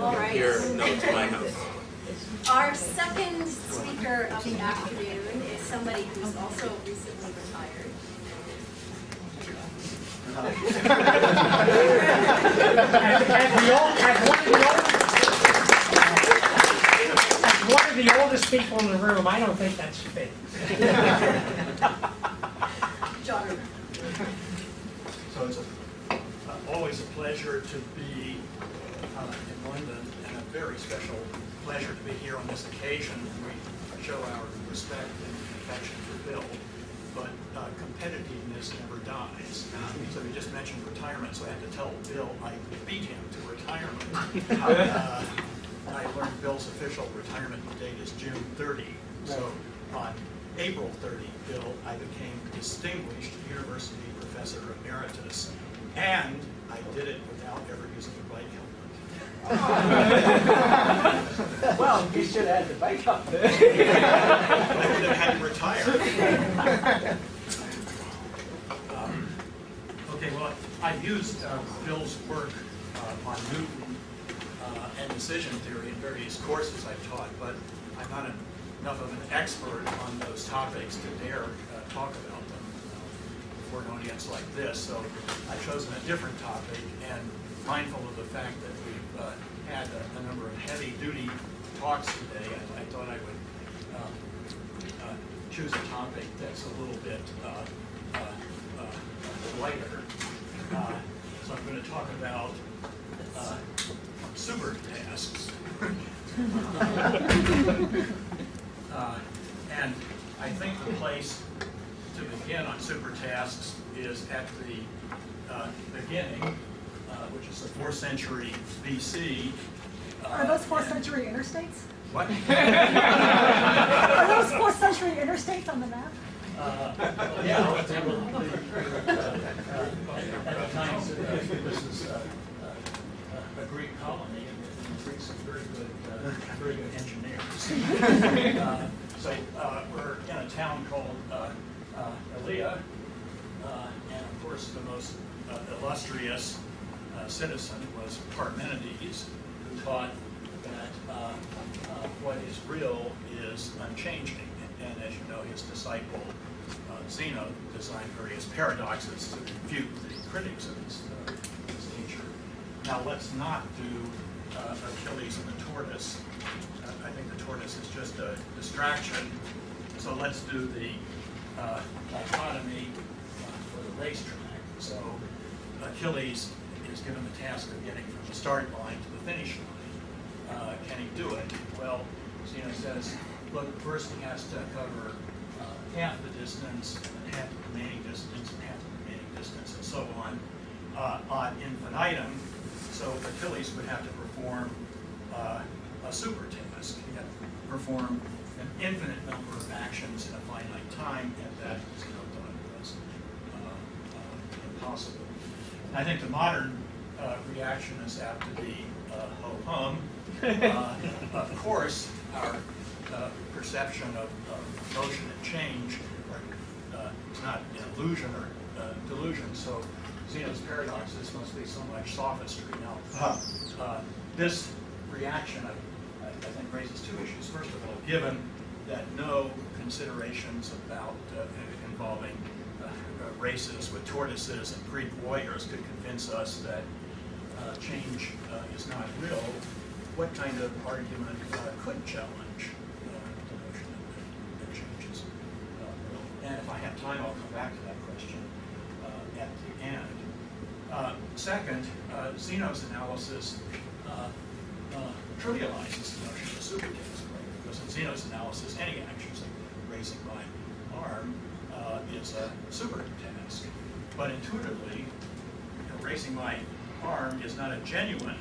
All right. Here, no, it's my house. Our second speaker of the afternoon is somebody who's also recently retired. As one of the oldest people in the room, I don't think that's fit. John. So it's always a pleasure to be in London, and a very special pleasure to be here on this occasion. We show our respect and affection for Bill, but competitiveness never dies. So you just mentioned retirement, so I had to tell Bill I beat him to retirement. I learned Bill's official retirement date is June 30. So on April 30, Bill, I became distinguished university professor emeritus, and I did it without ever using a bike helmet. Well, you should have had the bike up there. I would have had to retire. Okay, well, I used Bill's work on Newton and decision theory in various courses I've taught, but I'm not enough of an expert on those topics to dare talk about them for an audience like this. So I've chosen a different topic, and mindful of the fact that we've had a number of heavy-duty talks today, I thought I would choose a topic that's a little bit lighter. So I'm going to talk about supertasks. And I think the place to begin on supertasks is at the beginning, which is the 4th century BC. Are those 4th century interstates? What? Are those 4th century interstates on the map? Yeah, they were. At the time, this is a Greek colony, and the Greeks are very good engineers. So we're in a town called Elia, and of course the most illustrious citizen was Parmenides, who taught that what is real is unchanging. And as you know, his disciple Zeno designed various paradoxes to refute the critics of his teacher. Now, let's not do Achilles and the tortoise. I think the tortoise is just a distraction. So let's do the dichotomy for the racetrack. So Achilles is given the task of getting from the start line to the finish line. Can he do it? Well, Zeno says, look, first he has to cover half the distance, and then half the remaining distance, and half the remaining distance, and so on, ad infinitum. So Achilles would have to perform a super task. He had to perform an infinite number of actions in a finite time, and that Zeno thought was impossible. I think the modern reaction is apt to be ho-hum. Of course, our perception of motion and change is not an illusion or delusion, so Zeno's paradoxes must be so much sophistry. Now, this reaction, I think, raises two issues. First of all, given that no considerations about involving races with tortoises and Greek warriors could convince us that change is not real, what kind of argument could challenge the notion that change is real? And if I have time, I'll come back to that question at the end. Second, Zeno's analysis trivializes the notion of supertasks, right? Because in Zeno's analysis, any actions like raising my arm is a super task, but intuitively, raising my arm is not a genuine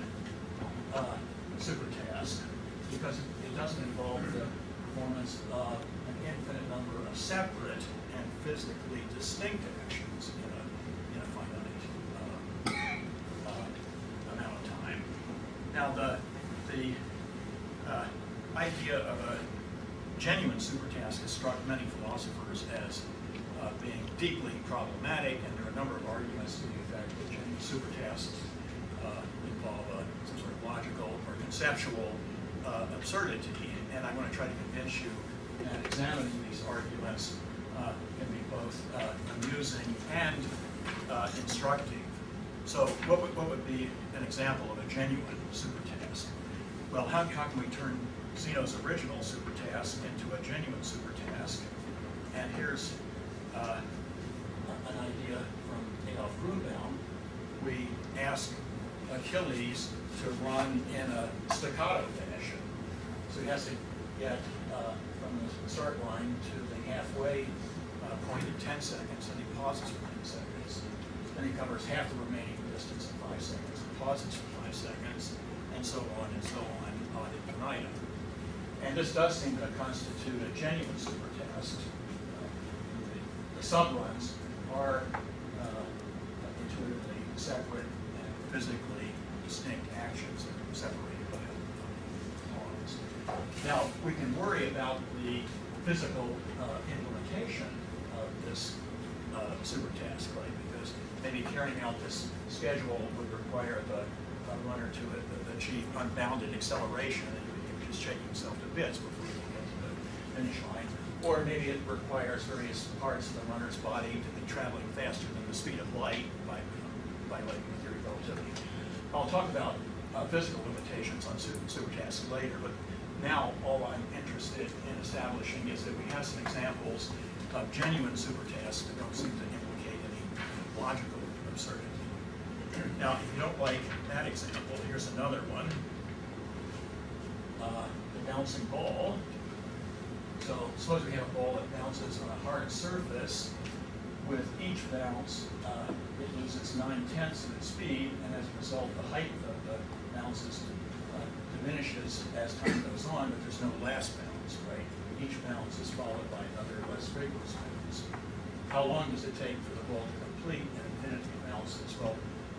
super task because it doesn't involve the performance of an infinite number of separate and physically distinct actions in a finite amount of time. Now, the idea of a genuine super task has struck many philosophers as being deeply problematic, and there are a number of arguments to the effect that genuine supertasks involve some sort of logical or conceptual absurdity, and I'm going to try to convince you that examining these arguments can be both amusing and instructive. So what would be an example of a genuine supertask? Well, how can we turn Zeno's original supertask into a genuine supertask? And here's an idea from Adolf Grünbaum. We ask Achilles to run in a staccato fashion. So he has to get from the start line to the halfway point in 10 seconds, and he pauses for 10 seconds. Then he covers half the remaining distance in 5 seconds, and pauses for 5 seconds, and so on, ad infinitum. And this does seem to constitute a genuine supertask. The subruns are intuitively separate and physically distinct actions that are separated by pause. Now, we can worry about the physical implementation of this supertask, right? Because maybe carrying out this schedule would require the runner to achieve unbounded acceleration, and you're just shaking yourself to bits before you get to the finish line. Or maybe it requires various parts of the runner's body to be traveling faster than the speed of light by light theory of relativity. I'll talk about physical limitations on supertasks later, but now all I'm interested in establishing is that we have some examples of genuine supertasks that don't seem to implicate any logical absurdity. Now, if you don't like that example, here's another one. The bouncing ball. So suppose we have a ball that bounces on a hard surface. With each bounce, it loses 9/10 of its speed, and as a result, the height of the bounces diminishes as time goes on, but there's no last bounce, right? Each bounce is followed by another less vigorous bounce. How long does it take for the ball to complete an infinity of bounces? Well,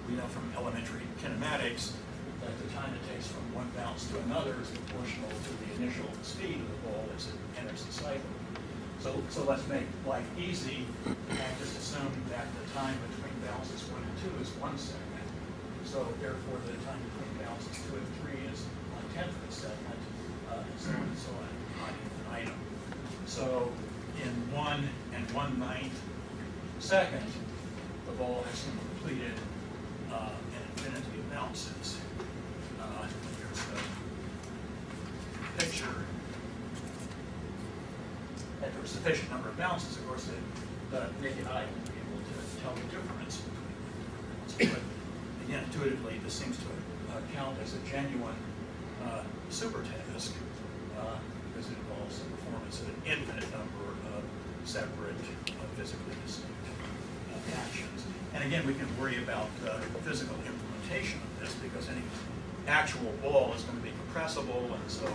we know from elementary kinematics that the time it takes from one bounce to another is proportional to the initial speed of the ball as it enters the cycle. So let's make life easy and just assume that the time between bounces 1 and 2 is 1 second. So therefore, the time between bounces 2 and 3 is 1/10 of a second, and so on and so on, ad infinitum. So in 1 and 1/9 second, the ball has completed an infinity of bounces. Here's the picture. If there was a sufficient number of bounces, of course, the naked eye would be able to tell the difference between the bounces. But again, intuitively, this seems to count as a genuine supertask because it involves the performance of an infinite number of separate, physically distinct actions. And again, we can worry about the physical implementation of this because any actual ball is going to be compressible, and so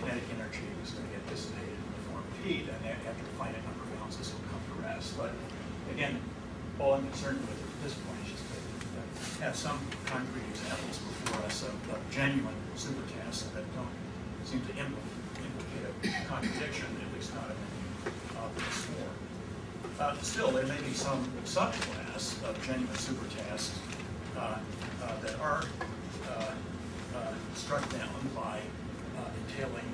kinetic energy is going to get dissipated in the form of heat, and after a finite number of ounces will come to rest. But again, all I'm concerned with at this point is just to have some concrete examples before us of genuine supertasks that don't seem to implicate a contradiction, at least not in any obvious form. Still, there may be some subclass of genuine supertasks that are struck down by entailing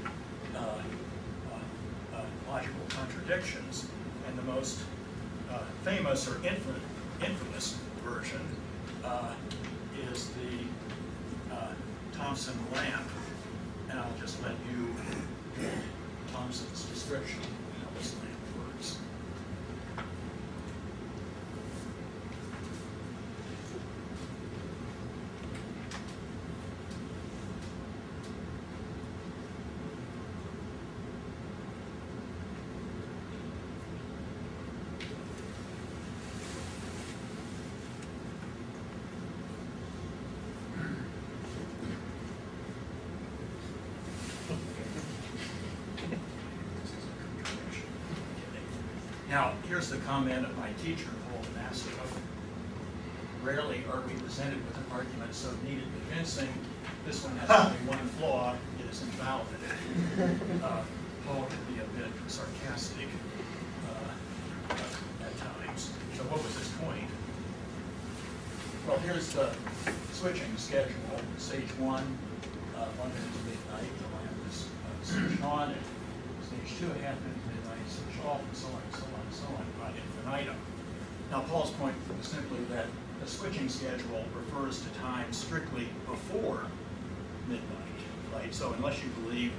logical contradictions, and the most famous or infamous version is the Thomson lamp, and I'll just let you read Thomson's description of how this lamp works. Now, here's the comment of my teacher, Paul Masatov. Rarely are we presented with an argument so neat and convincing. This one has only one flaw. It is invalid. Paul can be a bit sarcastic at times. So what was his point? Well, here's the switching the schedule. Stage one, 1 minute to midnight, the lamp is switched on. And stage two, half-minute to midnight, switched off, and so on, and so on, and so on, ad infinitum. Now, Paul's point is simply that the switching schedule refers to time strictly before midnight, right? So unless you believe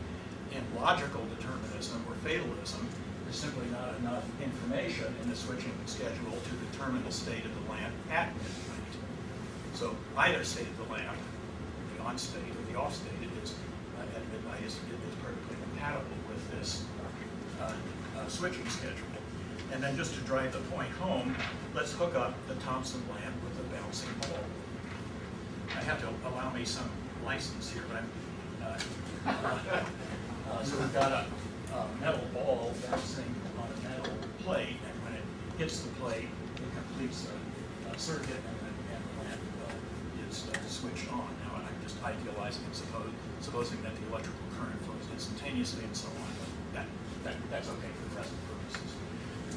in logical determinism or fatalism, there's simply not enough information in the switching schedule to determine the state of the lamp at midnight. So either state of the lamp, the on state or the off state, is at midnight is perfectly compatible with this switching schedule. And then just to drive the point home, let's hook up the Thomson lamp with a bouncing ball. I have to allow me some license here, but so we've got a metal ball bouncing on a metal plate, and when it hits the plate, it completes a circuit, and the lamp is switched on. Now, I'm just idealizing and supposing that the electrical current flows instantaneously and so on, but that's okay for the rest of the purposes.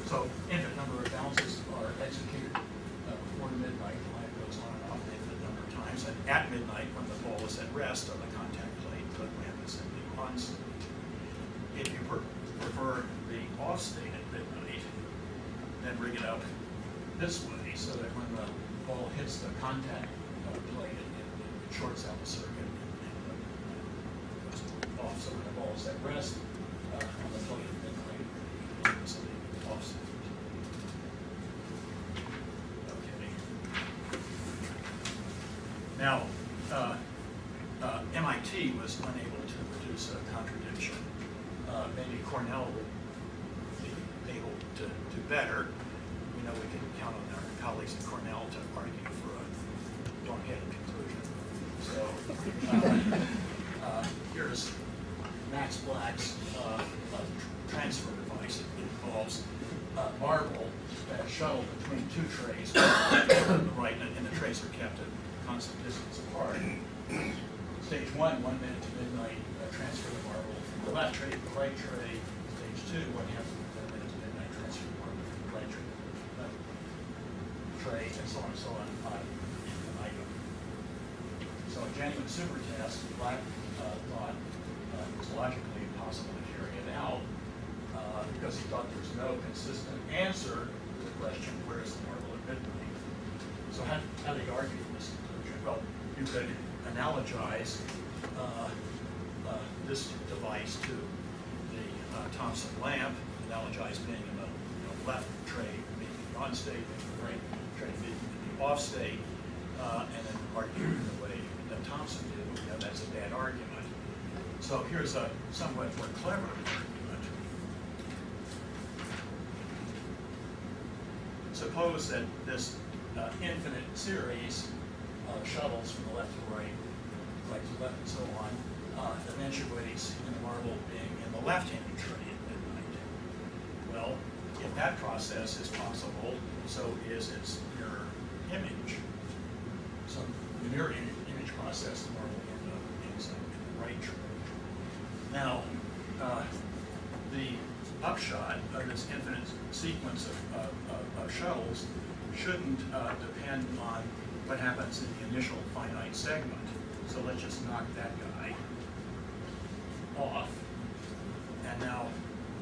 So infinite number of bounces are executed before midnight. The lamp goes on and off an infinite number of times. And at midnight, when the ball is at rest on the contact plate, the lamp is in the on state. If you prefer the off state at midnight, then rig it up this way so that when the ball hits the contact plate, it shorts out the circuit and goes off. So when the ball is at rest on the plate at midnight, the lamp is in the off state. Now, MIT was unable to produce a contradiction. Maybe Cornell would be able to do better. We know we can count on our colleagues at Cornell to argue for a wrong-headed conclusion. So here's Max Black's transfer device. It involves a marble that is shuttled between two trays, on the right, and the trays are kept at constant distance apart. Stage one, 1 minute to midnight, transfer the marble from the left tray to the right tray. Stage two, 1/2 minute to midnight, transfer the marble from the right tray to the left tray, and so on and so on. So a genuine super test, Black thought it was logically impossible to carry it out because he thought there's no consistent answer to the question, where is the marble at midnight? So how do you argue for this? Well, you could analogize this device to the Thomson lamp, analogize being in the left tray, being in the on state, being the right tray, being in the off state, and then argue the way that Thomson did. That's a bad argument. So here's a somewhat more clever argument. Suppose that this infinite series shuttles from the left to right, right to left, and so on, eventuates in the marble being in the left-handed tray at midnight. Well, if that process is possible, so is its mirror image. So the mirror image process, the marble ends up inside the right tray. Now, the upshot of this infinite sequence of shuttles shouldn't depend on what happens in the initial finite segment. So let's just knock that guy off. And now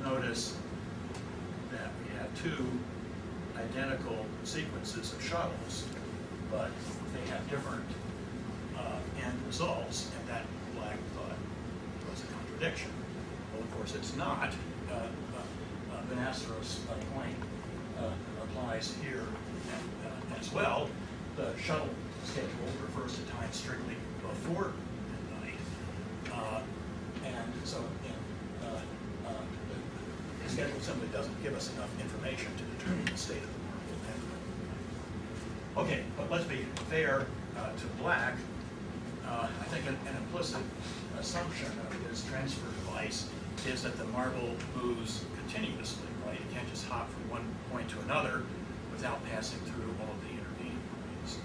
notice that we have two identical sequences of shuttles, but they have different end results. And that, Black thought, was a contradiction. Well, of course, it's not. Benacerraf's point applies here as well. The shuttle schedule refers to time strictly before midnight. And so the schedule simply doesn't give us enough information to determine the state of the marble. OK, but let's be fair to Black. I think an implicit assumption of his transfer device is that the marble moves continuously, right? You can't just hop from one point to another without passing through all of the intervening points.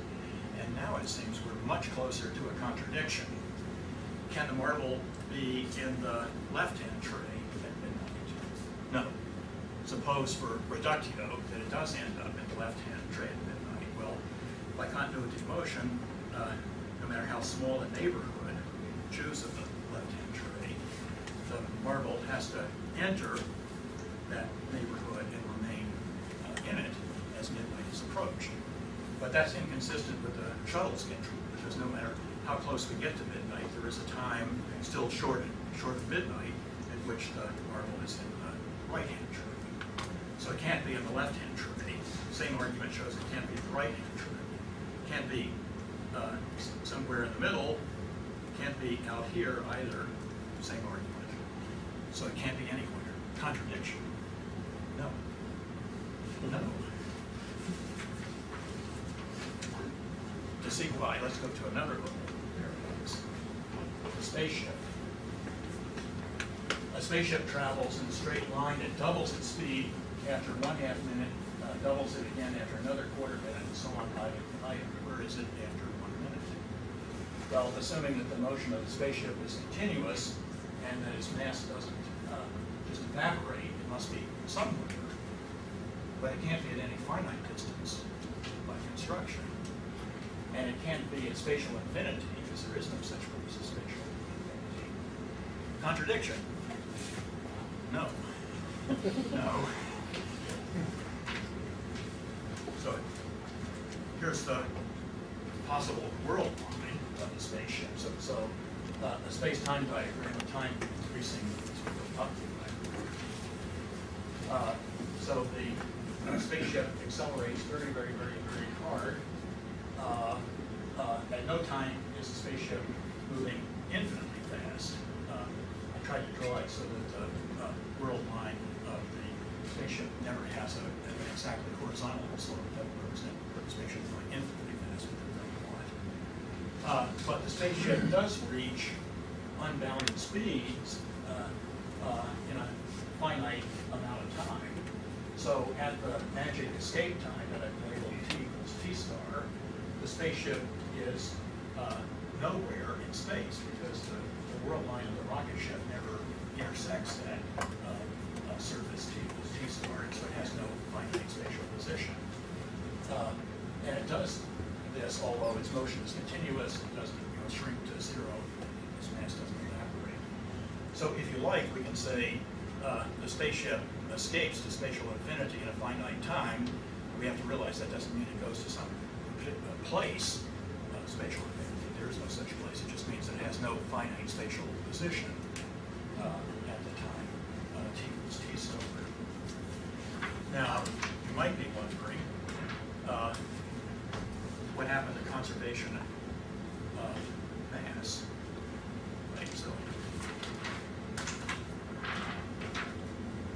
And now it seems we're much closer to a contradiction. Can the marble be in the left-hand tray at midnight? No. Suppose for reductio that it does end up in the left-hand tray at midnight. Well, by continuity of motion, how small a neighborhood, choose of the left-hand tray, the marble has to enter that neighborhood and remain in it as midway is approached. But that's inconsistent with the shuttle schedule, because no matter how close we get to midnight, there is a time still short of midnight at which the marble is in the right-hand tray. So it can't be in the left-hand tray. Same argument shows it can't be in the right-hand tray. It can't be somewhere in the middle. Can't be out here either, same argument. So it can't be anywhere. Contradiction. No. No. To see why, let's go to another little paradox. The spaceship. A spaceship travels in a straight line. It doubles its speed after 1/2 minute, doubles it again after another 1/4 minute, and so on. Where is it after? Well, assuming that the motion of the spaceship is continuous and that its mass doesn't just evaporate, it must be somewhere. But it can't be at any finite distance by construction. And it can't be at spatial infinity, because there is no such place as spatial infinity. Contradiction? No. No. So here's the possible world of the spaceship. So a space-time diagram, a time increasing up to so the spaceship accelerates very, very, very, very hard. At no time is the spaceship moving infinitely fast. I tried to draw it so that the world line of the spaceship never has an exactly horizontal slope that represents the spaceship going infinitely fast. But the spaceship does reach unbounded speeds in a finite amount of time. So at the magic escape time that I've labeled T equals T star, the spaceship is nowhere in space, because the world line of the rocket ship never intersects that surface T equals T star, and so it has no finite spatial position. And it does this, although its motion is continuous, it doesn't shrink to zero, its mass doesn't evaporate. So if you like, we can say the spaceship escapes to spatial infinity in a finite time. We have to realize that doesn't mean it goes to some place of spatial infinity. There is no such place. It just means that it has no finite spatial position at the time T equals T star. Now, you might be wondering, what happened to conservation of mass? Right, so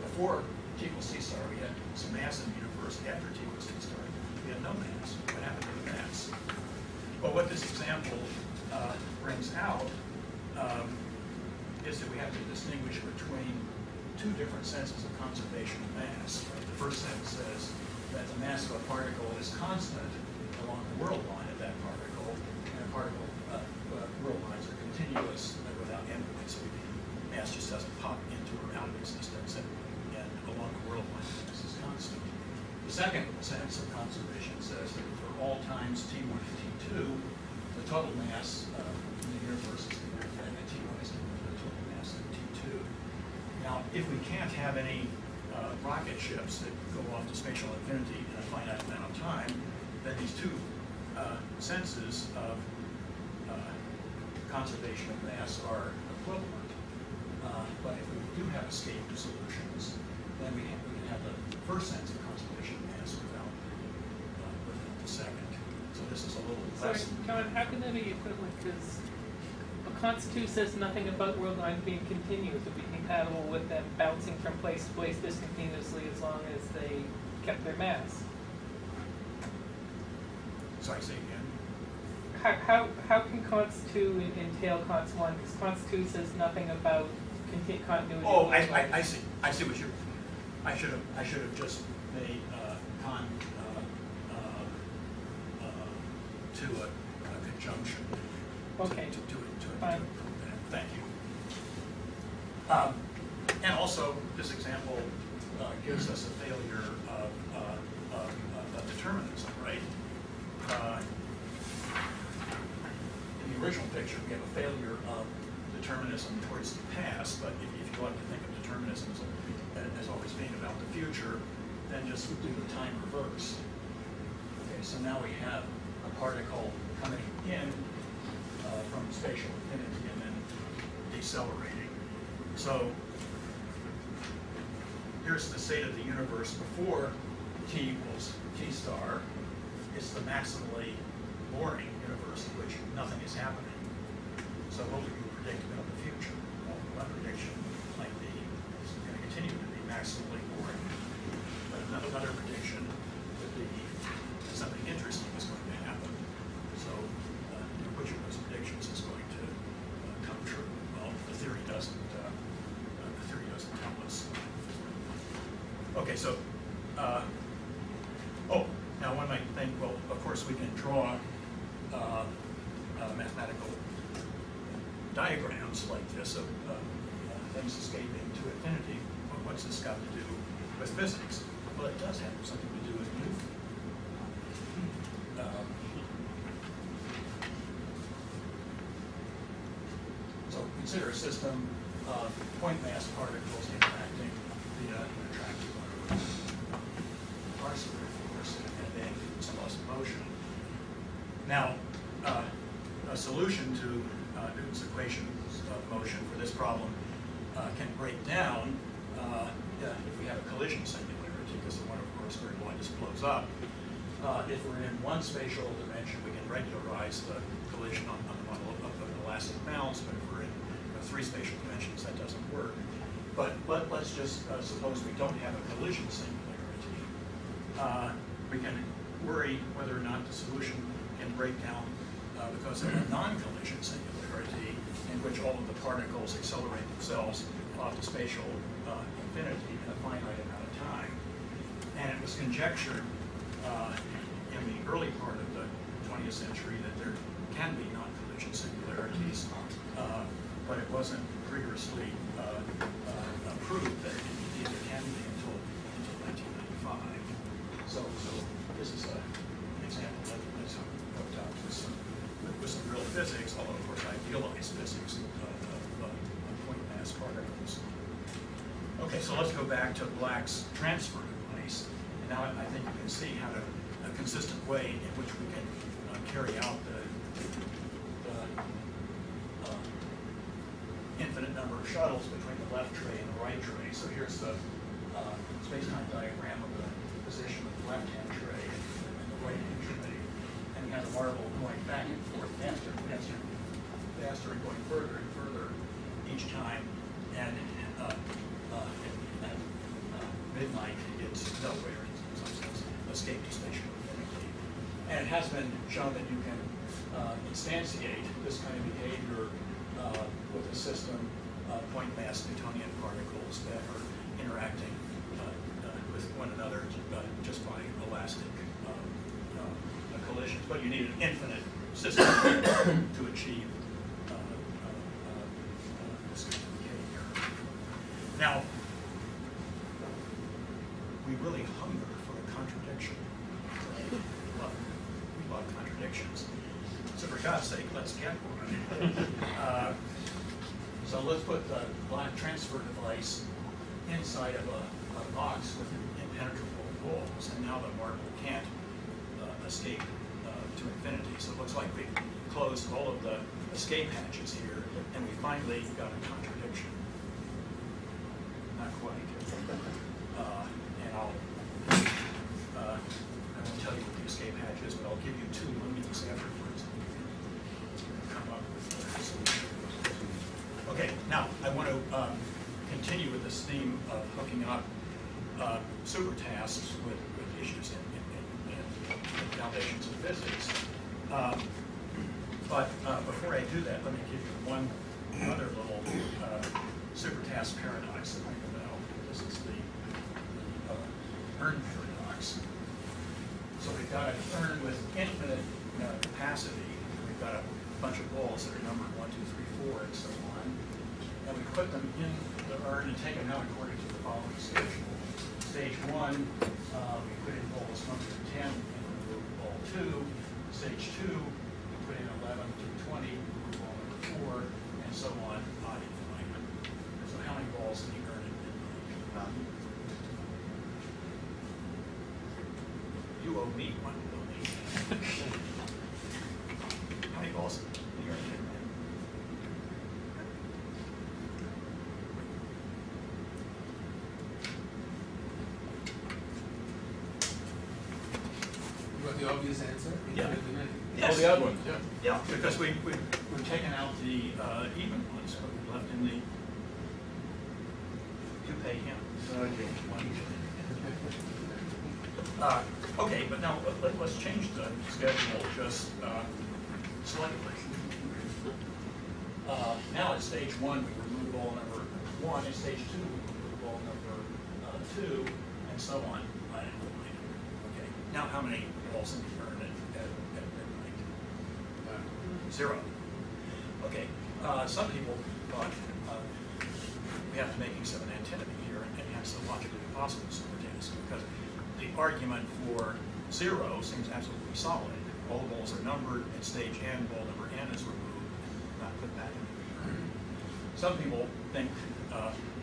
before T equals T star, we had some mass in the universe. After T equals T star, we had no mass. What happened to the mass? Well, what this example brings out is that we have to distinguish between two different senses of conservation of mass. Right? The first sense says that the mass of a particle is constant along the world line of that particle, and the particle world lines are continuous and without endpoint, so the mass just doesn't pop into or out of existence, and along the world line, this is constant. The second sense of conservation says that for all times T1 and T2, the total mass in the universe is infinite, and T1 is equal to the total mass of T2. Now, if we can't have any rocket ships that go off to spatial infinity in a finite amount of time, then these two senses of conservation of mass are equivalent. But if we do have escaped solutions, then we can have the first sense of conservation of mass without the second. So this is a little less. Sorry, John, how can that be equivalent? Because a const 2 says nothing about world lines being continuous. It would be compatible with them bouncing from place to place discontinuously as long as they kept their mass. So I say again. How can const 2 entail const 1? Because const 2 says nothing about continuity. Oh, I see. I see what you're. I should have just made con 2 a conjunction. Okay. To it. Thank you. And also, this example gives us a failure of determinism, right? In the the original picture, we have a failure of determinism towards the past, but if you like to think of determinism as always being about the future, then just do the time reverse. Okay, so now we have a particle coming in from spatial infinity and then decelerating. So here's the state of the universe before t equals t star. It's the maximally boring universe in which nothing is happening. So what would you predict about the future? Well, my prediction might be it's going to continue to be maximally boring. But another prediction would be something interesting is going to happen. So which of those predictions is going to come true? Well, the theory doesn't tell us. Okay, so now one might think, well, of course we can draw mathematical diagrams like this of things escaping to infinity. What's this got to do with physics? Well, it does have something to do with movement. So consider a system of point mass particles interacting via an attractive particle force and then some loss of motion. Now, a solution to Newton's equations of motion for this problem can break down if we have a collision singularity, because the one, of course, very wide just blows up. If we're in one spatial dimension, we can regularize the collision on the model of an elastic bounds, but if we're in three spatial dimensions, that doesn't work. But let's just suppose we don't have a collision singularity. We can worry whether or not the solution can break down because of a non-collision singularity in which all of the particles accelerate themselves off to spatial infinity in a finite amount of time. And it was conjectured in the early part of the 20th century that there can be non-collision singularities, but it wasn't rigorously proved that it can be until 1995. So this is an example that that's hooked up with some real physics, although of course idealized physics of point mass particles. Okay, so let's go back to Black's transfer device. Now I think you can see how a consistent way in which we can carry out the infinite number of shuttles between the left tray and the right tray. So here's the space-time diagram of the position of the left-hand tray and the right-hand tray. And we have the marble going back and forth faster and faster and faster and going further and further each time. And at midnight, it's nowhere. Escape to spatial infinity. And it has been shown that you can instantiate this kind of behavior with a system of point mass Newtonian particles that are interacting with one another just by elastic collisions. But you need an infinite system to achieve this kind of behavior. Now, we really hunger contradiction. We love contradictions. So for God's sake, let's get one. So let's put the Black transfer device inside of a box with impenetrable walls, and now the marble can't escape to infinity. So it looks like we've closed all of the escape hatches here, and we finally got a contradiction. Not quite. And I won't tell you what the escape hatch is, but I'll give you two lumens afterwards. Come up with a solution. Okay, now I want to continue with this theme of hooking up super tasks with issues and foundations of physics. But before I do that, let me give you one other little super task paradox that I know about. This is the Bern paradox. So we've got an urn with infinite capacity. We've got a bunch of balls that are numbered 1, 2, 3, 4, and so on. And we put them in the urn and take them out according to the following schedule. Stage 1, we put in balls 1 through 10 and remove ball 2. Stage 2, we put in 11 through 20. go meet one. How many balls do you already get, right? You got the obvious answer? Yeah. Yes. All the other ones, yeah. Yeah, because we've taken out the even ones, but we've left in the you pay him. Okay. Okay, but now let's change the schedule just slightly. Now at stage one, we remove goal number one. At stage two, we remove goal number two, and so on. Okay. Now, how many balls in the turn at midnight? Zero. Okay. Some people thought we have to make some antinomy here, and that's the logically impossible simultaneous because the argument for zero seems absolutely solid. All the balls are numbered at stage n, ball number n is removed, not put back in the return. Some people think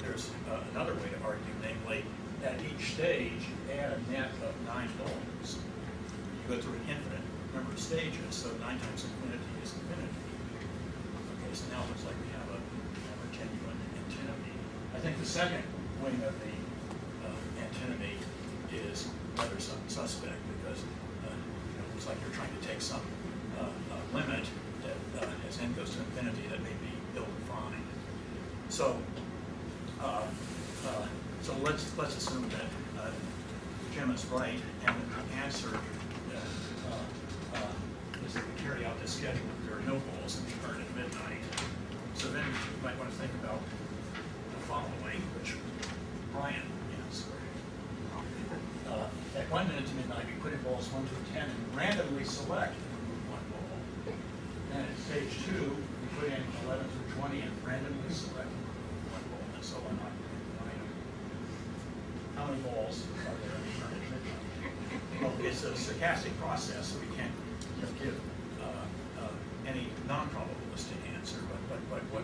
there's another way to argue, namely, at each stage, add a net of 9 balls. You go through an infinite number of stages, so 9 times infinity is infinity. Okay, so now it looks like we have a genuine antinomy. I think the second wing of the antinomy is rather suspect because you know, it's like you're trying to take some limit that as n goes to infinity that may be ill-defined. So, so let's assume that Jim is right and that the answer is that we carry out this schedule if there are no balls in the turn at midnight. So then you might want to think about the following, which Brian is. At 1 minute to midnight, we put in balls 1 through 10 and randomly select and remove 1 ball. Then at stage 2, we put in 11 through 20 and randomly select and remove 1 ball, and so on. How many balls are there in the turn at midnight? Well, it's a stochastic process, so we can't give any non-probabilistic answer. But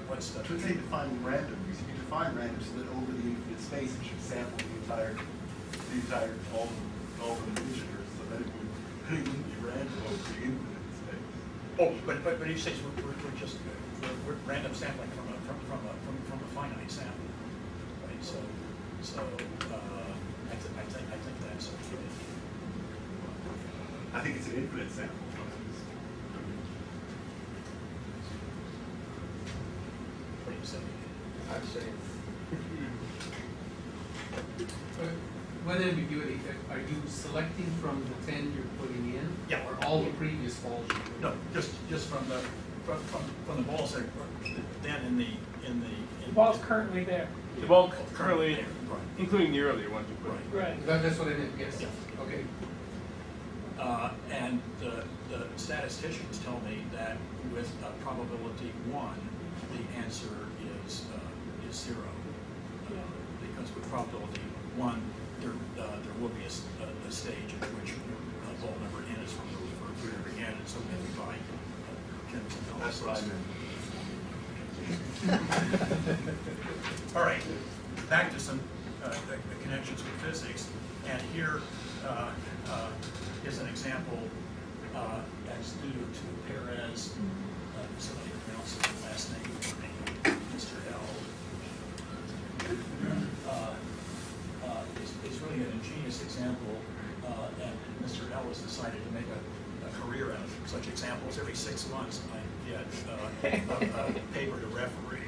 what's the? But they define random. If you define random, so that over the infinite space, it should sample the entire all the integers, so that it wouldn't be random over the infinite space. Oh, but each stage we're just we're random sampling from a finite sample, right? So I think that's okay. I think it's an infinite sample. What are you saying? I'm saying. What ambiguity? Are you selecting from the 10 you're putting in, yeah, or all the previous balls you're putting? No, just from the balls that then in the balls currently there. The ball currently there, right, including the earlier ones you put in. Right. That's what I meant. Yes. Yeah. Okay. And the statisticians tell me that with probability 1, the answer is 0, because with probability 1. There will be a stage in which ball number n is removed or put in again, and so maybe by Jim's analysis. That's what I meant. All right, back to some the connections with physics, and here is an example that's due to Perez. Somebody pronounces the last name for me, Mr. L. It's really an ingenious example, and Mr. L has decided to make a career out of such examples. Every 6 months, I get a paper to referee.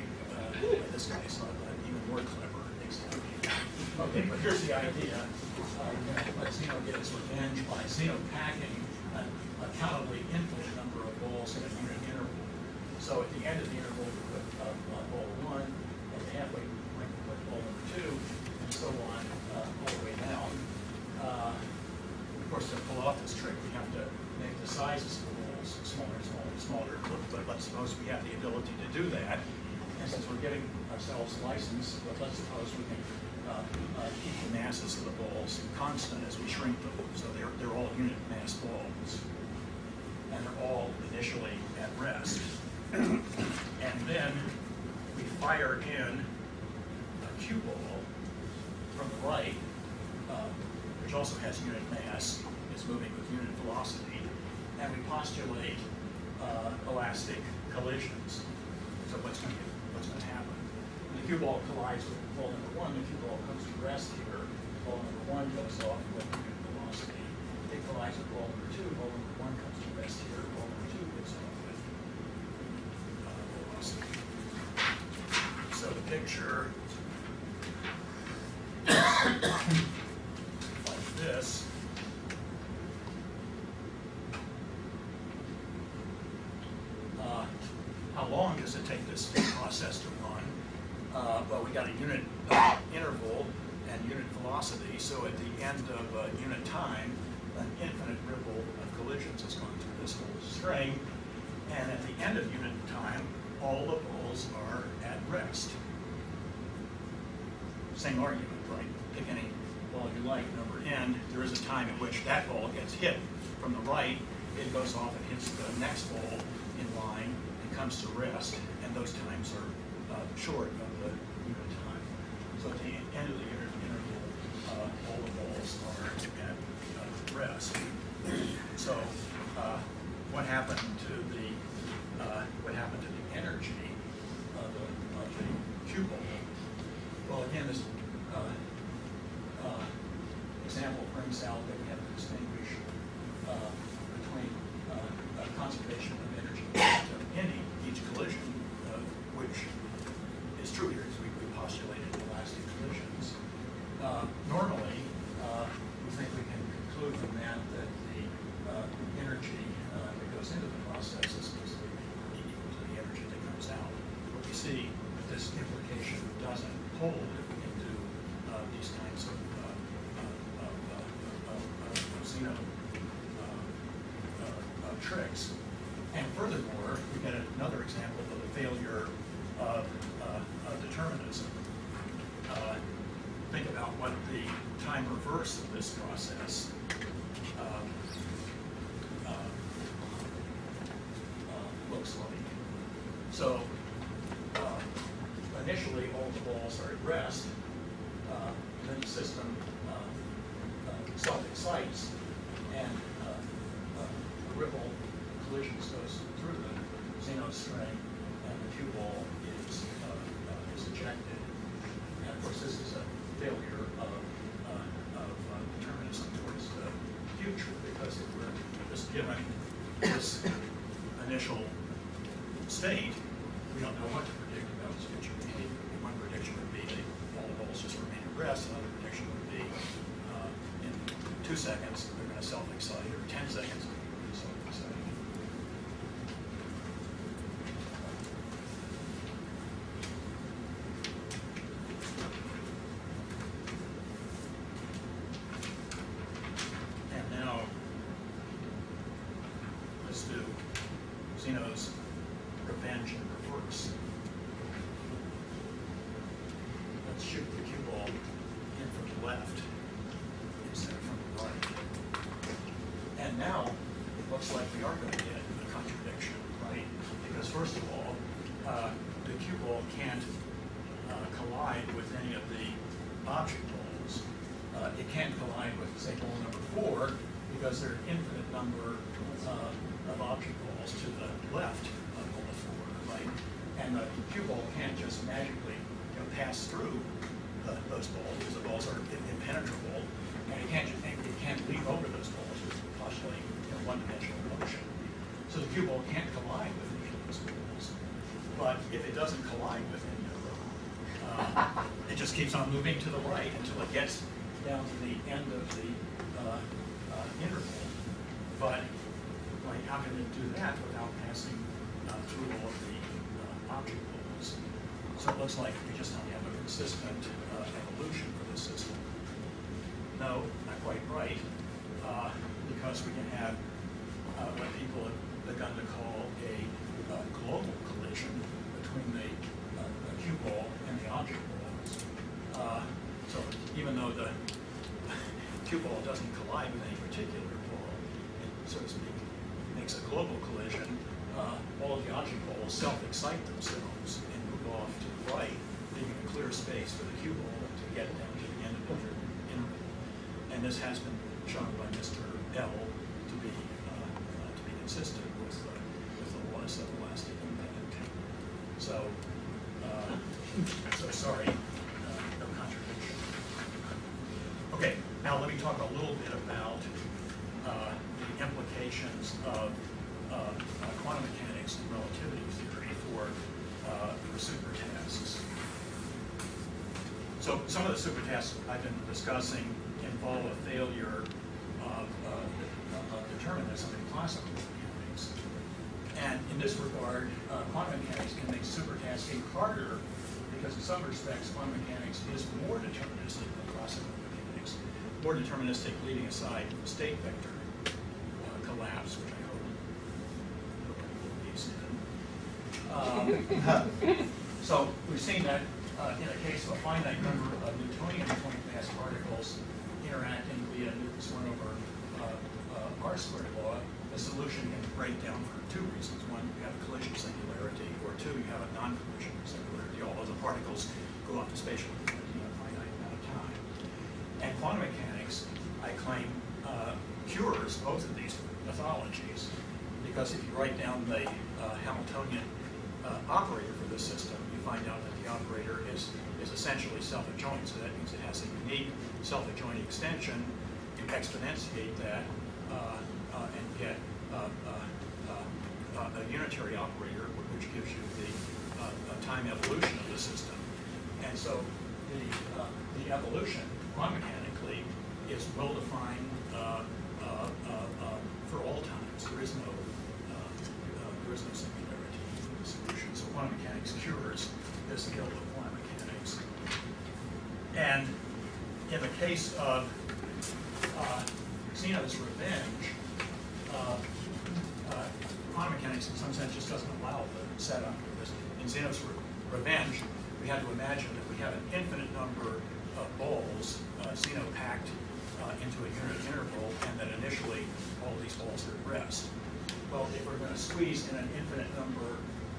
This guy's not even more clever. Okay, but here's the idea. Let Zeno get his revenge by Zeno packing an accountably infinite number of balls in a unit interval. So at the end of the interval, we put ball 1, at the halfway point, we put ball number 2, and so on. All the way down. Of course, to pull off this trick, we have to make the sizes of the balls smaller and smaller and smaller. But let's suppose we have the ability to do that. And since we're giving ourselves license, but let's suppose we can keep the masses of the balls constant as we shrink them. So they're all unit mass balls. And they're all initially at rest. And then we fire in a cue ball from the right, which also has unit mass, is moving with unit velocity, and we postulate elastic collisions. So what's going to happen? When the cue ball collides with ball number one, the cue ball comes to rest here. Ball number one goes off with unit velocity. It collides with ball number two. Ball number one comes to rest here. Ball number two goes off with velocity. So the picture like this. How long does it take this process to run? Well, we got a unit interval and unit velocity, so at the end of unit time, an infinite ripple of collisions has gone through this whole string, and at the end of unit time, all the balls are at rest. Same argument, right? Pick any ball you like, number n. There is a time at which that ball gets hit from the right. It goes off and hits the next ball in line and comes to rest. And those times are short of the unit time. So at the end of the interval, all the balls are at rest. So what happened to the energy of the cue ball? Well, again, this example brings out that we have to distinguish between conservation of energy in each collision, which is true here because we postulated elastic collisions. Normally, we think we can conclude from that that the energy that goes into the process is basically equal to the energy that comes out. But we see that this implication doesn't hold if we can do these kinds of Zeno tricks. And furthermore, we get another example of the failure of determinism. Think about what the time reverse of this process looks like. So initially, all the balls are at rest, and then the system self-excites, and the ripple collisions goes through the Zeno string, and the cue ball is ejected. And of course, this is a failure of determinism towards the future, because if we're just given this initial state, we don't know what to predict about its future. One prediction would be that all the balls just remain at rest. Another prediction would be in 2 seconds they're going to self-excite, or 10 seconds they're going to self-excite. And now let's do Zeno's revenge in reverse. Shoot the cue ball in from the left instead of from the right. And now it looks like we are going to get a contradiction, right? Because first of all, the cue ball can't collide with any of the object balls. It can collide with, say, ball number four, because there are an infinite number of object balls to the left of ball four, right? And the cue ball can't just magically pass through those balls, because the balls are impenetrable, and it can't leap over those balls, which is postulating one-dimensional motion. So the cue ball can't collide with any of those balls. But if it doesn't collide with any of them, it just keeps on moving to the right until it gets down to the end of the interval. But like, how can it do that without passing through all of the object balls? So it looks like we just don't have a consistent evolution for the system. No, not quite right, because we can have what people have begun to call a global collision between the cue ball and the object balls. So even though the cue ball doesn't collide with any particular ball, it, so to speak, makes a global collision. All of the object balls self-excite themselves and move off to the right, leaving a clear space for the cue ball to get down to the end of the interval. And this has been shown by Mr. devil to be consistent with the laws of elastic independent. So, sorry, no contradiction. Okay, now let me talk a little bit about the implications of quantum mechanics and relativity theory for supertasks. So some of the supertasks I've been discussing involve a failure of determinism in classical mechanics. And in this regard, quantum mechanics can make supertasking harder because in some respects, quantum mechanics is more deterministic than classical mechanics, more deterministic leaving aside state vector collapse, which I hope nobody believes in. So we've seen that in a case of a finite number of Newtonian point mass particles interacting via Newton's 1 over r squared law, the solution can break down for two reasons. One, you have a collision singularity, or two, you have a non-collision singularity. All of the particles go off to spatial infinity in a finite amount of time. And quantum mechanics, I claim, cures both of these pathologies, because if you write down the Hamiltonian operator for this system, you find out that the operator is essentially self-adjoint, so that means it has a unique self-adjoint extension. You exponentiate that and get a unitary operator, which gives you the time evolution of the system. And so the evolution, quantum mechanically, is well-defined for all times. There is no singularity in the solution. So quantum mechanics cures this ill of quantum mechanics. And in the case of Zeno's revenge, quantum mechanics in some sense just doesn't allow the setup. In Zeno's revenge, we had to imagine that we have an infinite number of balls, Zeno packed into a unit interval, and that initially all these balls are at rest. Well, if we're going to squeeze in an infinite number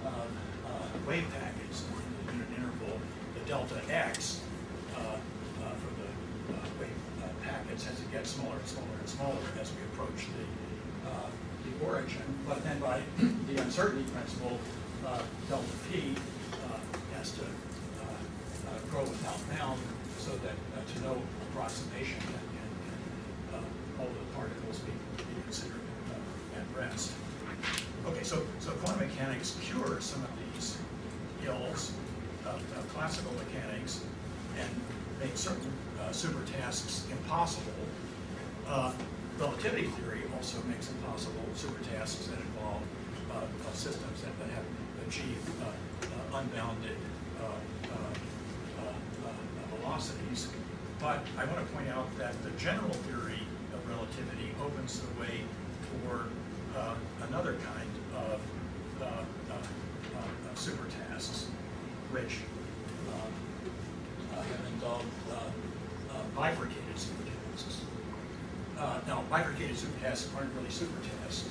of wave packets in the unit interval, the delta x for the wave packets has to get smaller and smaller and smaller as we approach the origin. But then by the uncertainty principle, delta p has to grow without bound, so that to no approximation can all the particles be considered at rest. Okay, so quantum mechanics cures some of these ills of classical mechanics and make certain supertasks impossible. Relativity theory also makes impossible supertasks that involve systems that have achieved unbounded velocities. But I want to point out that the general theory of relativity opens the way for another kind of supertasks, which have involved bifurcated supertasks. Now, bifurcated supertasks aren't really supertasks,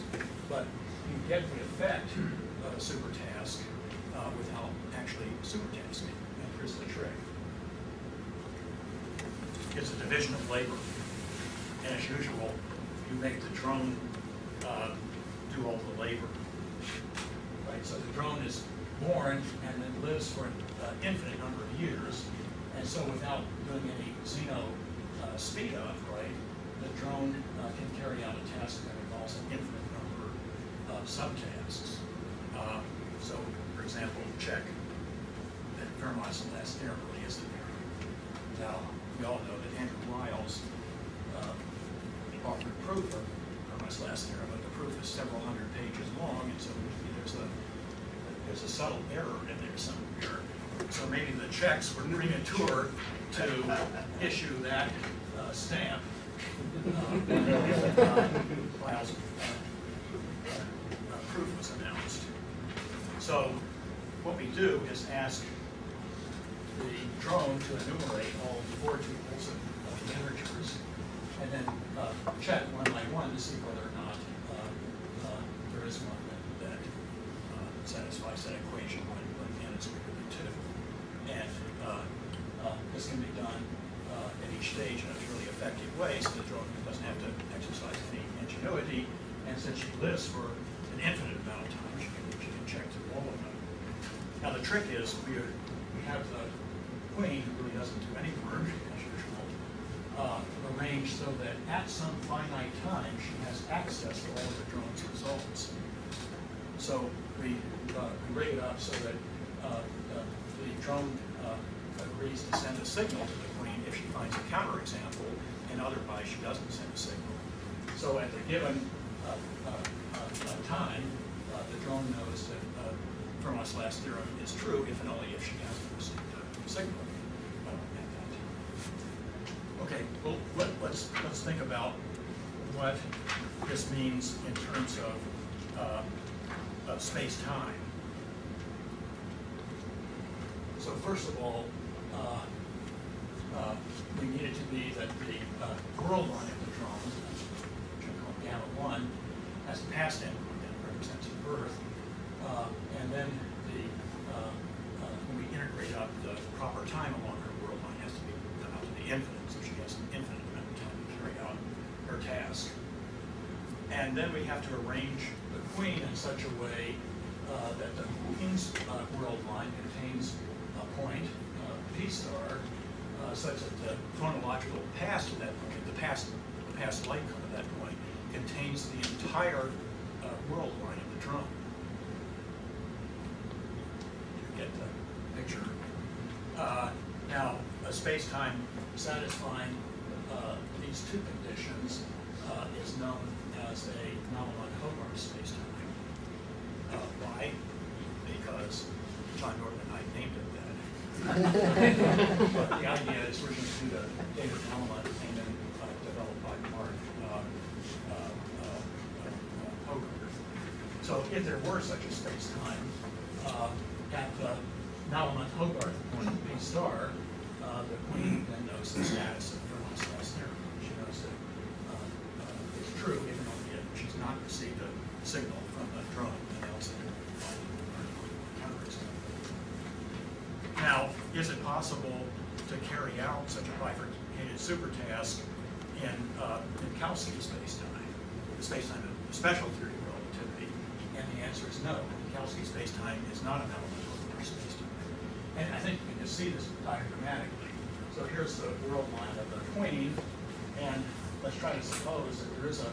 but you get the effect of a supertask without actually supertasking. And here's the trick. It's a division of labor, and as usual, you make the drone do all the labor, right? So the drone is born and then lives for an infinite number of years, and so without doing any Zeno speed up, right, the drone can carry out a task that involves an infinite number of subtasks. So, for example, check that Fermat's Last Theorem really is the theorem. Now, we all know that Andrew Wiles offered proof of Fermat's Last Theorem, but the proof is several hundred pages long, and so there's a subtle error in there somewhere. So maybe the Czechs were premature to issue that stamp. Wiles' proof was announced. So what we do is ask the drone to enumerate all four tuples of the integers, and then check one by one to see whether or not there is one that satisfies that equation when n is greater than 2. And this can be done at each stage in a really effective way, so the drone doesn't have to exercise any continuity, and since she lives for an infinite amount of time, she can check through all of them. Now the trick is we have the queen, who really doesn't do any work, as usual, arranged so that at some finite time she has access to all of the drone's results. So we rig it up so that the drone agrees to send a signal to the queen if she finds a counterexample, and otherwise she doesn't send a signal. So at the given time, the drone knows that Fermat's last theorem is true if and only if she hasn't received a signal at that time. Okay, well let's think about what this means in terms of space-time. So first of all, we need it to be that the world line of the drone, which I call gamma 1, has a past endpoint that represents birth, and then the when we integrate up the proper time along her world line has to be out to the infinite, so she has an infinite amount of time to carry out her task. And then we have to arrange the queen in such a way that the queen's world line contains a point, P star, such that the chronological past of that point, the past light cone of that point, contains the entire world line of the drone. You get the picture. Now, a space-time satisfying these two conditions is known as a Malament-Hogarth space-time. Why? Because John Norton and I named it that. But the idea is we're going to do the David Malament and then developed by Mark Hogarth. So if there were such a space-time, at the Malament-Hogarth point, P star, the queen then knows the status of Fermat's last theorem. She knows that it's true if and only if she's not received a signal from the drone announcing her counterexample. Now, is it possible to carry out such a bifurcated supertask in Minkowski spacetime, the spacetime of the special theory of relativity? And the answer is no. Minkowski spacetime is not an element of our spacetime. And I think you can just see this diagrammatically. So here's the world line of the queen, and let's try to suppose that there is a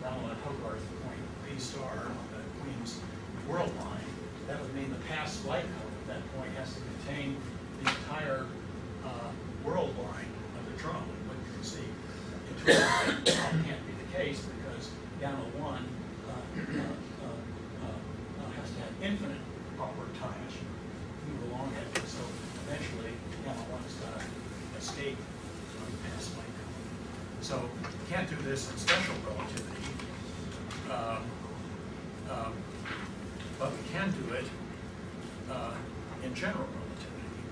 Malament-Hogarth point P star on the queen's world line. That would mean the past light cone at that point has to contain the entire world line of the drone. But you can see intuitively that can't be the case because gamma 1 has to have infinite proper time as you move along it. So eventually gamma 1 has got to escape from the past light cone. So you can't do this in special relativity, but we can do it in general relativity,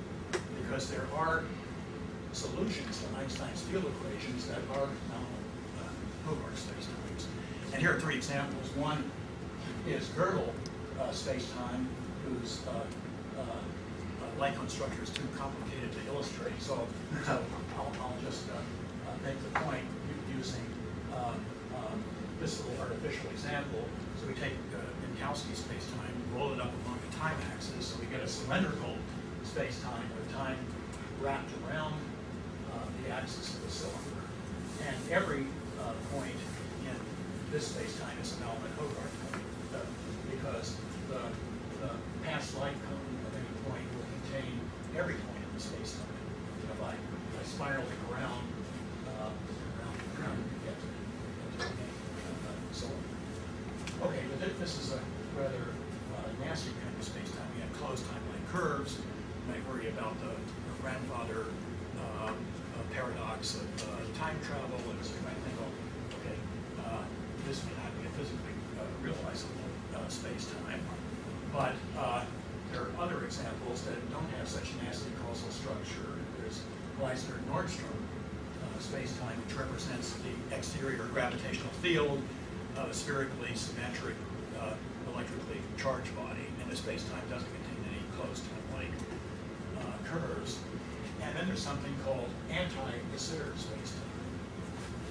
because there are solutions to Einstein's field equations that are Hogarth spacetimes. And here are three examples. One is Gödel spacetime, whose light cone structure is too complicated to illustrate. So, I'll just make the point using this little artificial example. So we take Minkowski spacetime, roll it up along the time axis, so we get a cylindrical spacetime with time wrapped around the axis of the cylinder. And every point in this spacetime is an Malament-Hogarth point because the past light cone of any point will contain every point in the spacetime. If I spiral it around, okay, but this is a rather nasty kind of space-time. We have closed timeline curves. You might worry about the grandfather paradox of time travel, and so you might think, oh, okay, this may not be a physically realizable space-time. But there are other examples that don't have such nasty causal structure. There's Leisner-Nordstrom space-time, which represents the exterior gravitational field of a spherically symmetric electrically charged body, and the space-time doesn't contain any closed time-like curves. And then there's something called anti-de Sitter space-time.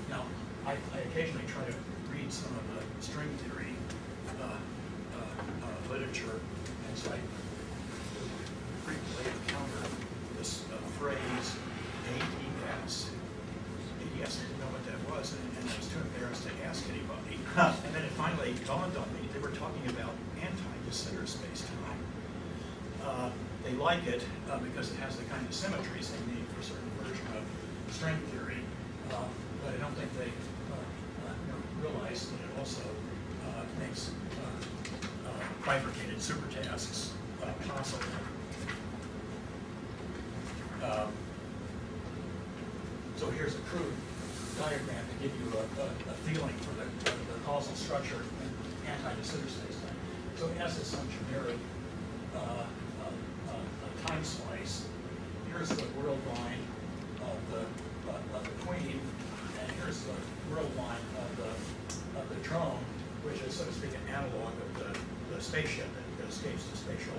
Now, I occasionally try to read read some of the string theory literature, and so I frequently encounter this phrase ADS. ADS, I didn't know what that was, and I was too embarrassed to ask anybody. And then it finally dawned on me, they were talking about anti-de Sitter space-time. They like it because it has the kind of symmetries they need for a certain version of string theory, but I don't think they realize that it also makes bifurcated supertasks possible. So here's a crude diagram to give you a feeling for the causal structure in anti-de Sitter spacetime. So S is some generic time slice. Here's the world line of the queen, and here's the world line of the drone, which is, so to speak, an analog of the spaceship that escapes the spatial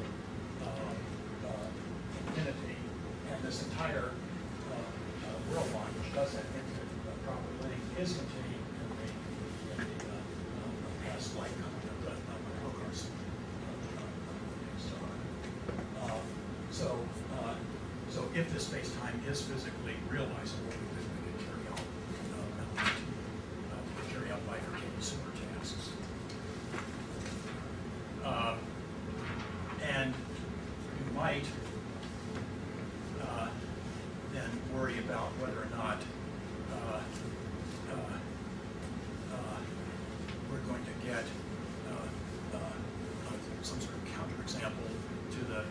infinity. And this entire world line, which does that into a proper link, is contained in the past light content of Hogarth's star. So if this space-time is physically realizable, we could carry out bifurcated super tasks. And you might then worry about whether or not we're going to get some sort of counterexample to the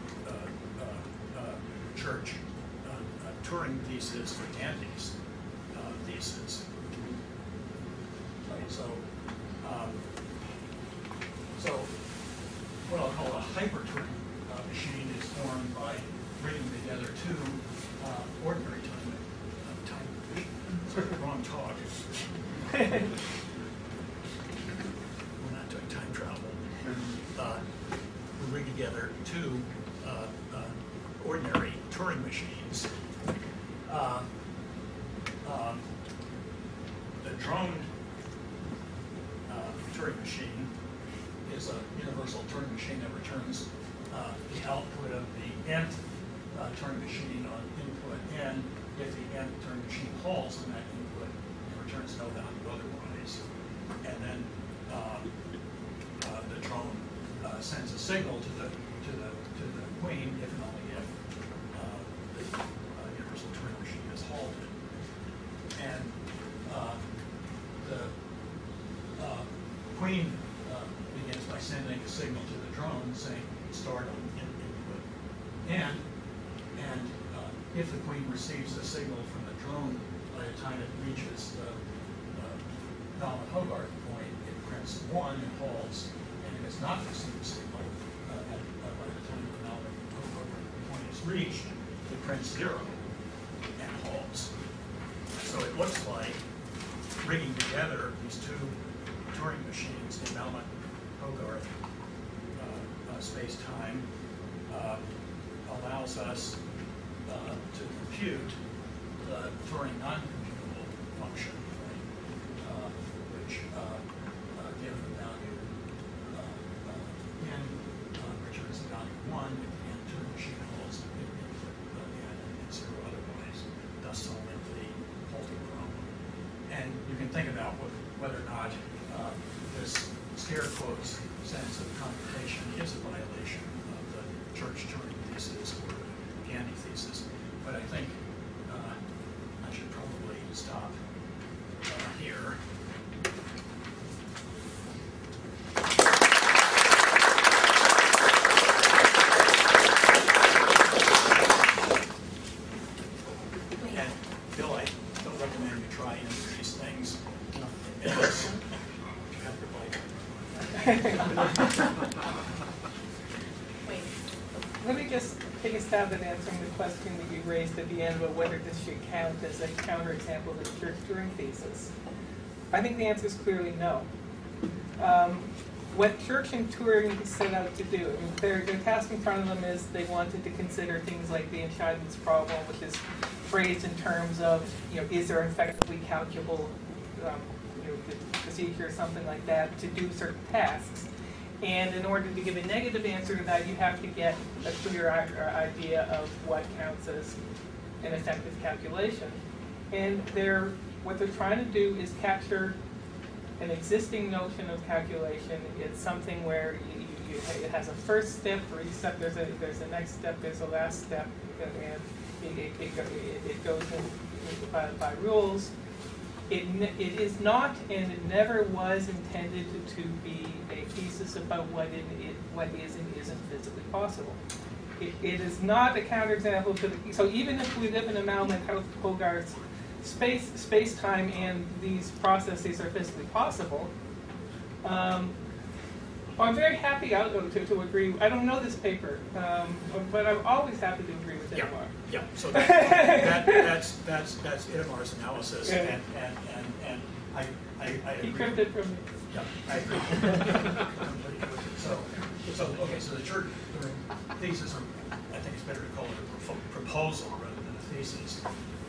Church-Turing thesis or Gandy's thesis. Right, so what I'll call a hyper-Turing machine is formed by bringing together two ordinary time. Wrong talk. We're not doing time travel. We bring together two ordinary Turing machines. The drone Turing machine is a universal Turing machine that returns the output of the nth Turing machine on input n. If the nth Turing machine holds on that input, it returns no value otherwise. And then the drone sends a signal to the queen if and only if the universal Turing machine is halted. And the queen begins by sending a signal to the drone saying start on input n. And if the queen receives a signal from the drone by the time it reaches the Malament-Hogarth point, it prints 1 and holds, and it has not received a signal by the time the Malament-Hogarth point is reached, it prints 0 and holds. So it looks like bringing together these two Turing machines in Malament-Hogarth space-time allows us to compute the Turing non-computable function, right? Which gives the value n returns the value 1, and Turing machine holds and 0 otherwise, thus solving the halting problem. And you can think about whether or not this scare quotes sense of computation is a violation of the Church-Turing thesis or the Gandy thesis, but I think I should probably stop here. And Bill, I don't recommend you try any of these things unless you have your bike. Let me just take a stab at answering the question that you raised at the end about whether this should count as a counterexample to the Church-Turing thesis. I think the answer is clearly no. What Church and Turing set out to do, I mean, their task in front of them is they wanted to consider things like the Entscheidungsproblem, which is phrased in terms of, is there effectively calculable procedure or something like that to do certain tasks. And in order to give a negative answer to that, you have to get a clear idea of what counts as an effective calculation. And they're, what they're trying to do is capture an existing notion of calculation. It's something where it has a first step, for each step there's a next step, there's a last step, and it goes in by rules. It is not, and it never was intended to be a thesis about what is and isn't physically possible. It is not a counterexample to the, so even if we live in a Malament-Hogarth space-time and these processes are physically possible, I'm very happy to agree. I don't know this paper, but I'm always happy to agree with Idamar. Yeah. So that's Idamar's analysis, yeah. and I agree. He cribbed it from me. Yeah, I agree. So the Church-Turing thesis, or I think it's better to call it a proposal rather than a thesis,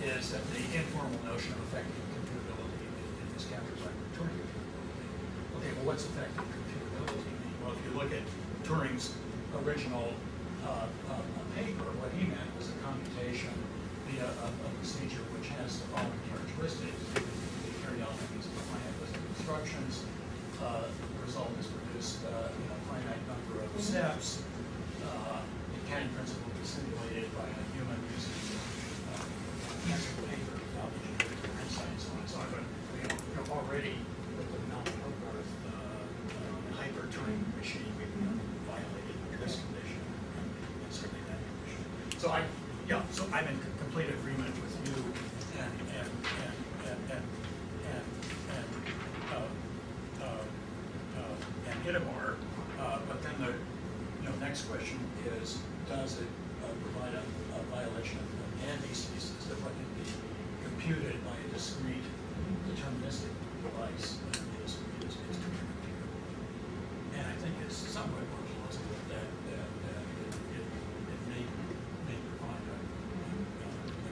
is that the informal notion of effective computability is captured by Turing. Okay, well, what's effective computability? Well, if you look at Turing's original paper, what he meant was a computation via a procedure which has the following characteristics. You carry out things with finite list of instructions. The result is produced in a finite number of steps. It can, in principle, be simulated by a human using piece of paper without engineering insight, so on and so on. But already with the Malament-Hogarth hyper-Turing machine, we've violated this condition, and certainly that condition. So I'm in complete agreement with you and Idamar. But then the next question is, does it provide a violation of Gandy's thesis that what can be computed by a discrete deterministic device is computable? And I think it's somewhat more plausible that it may provide a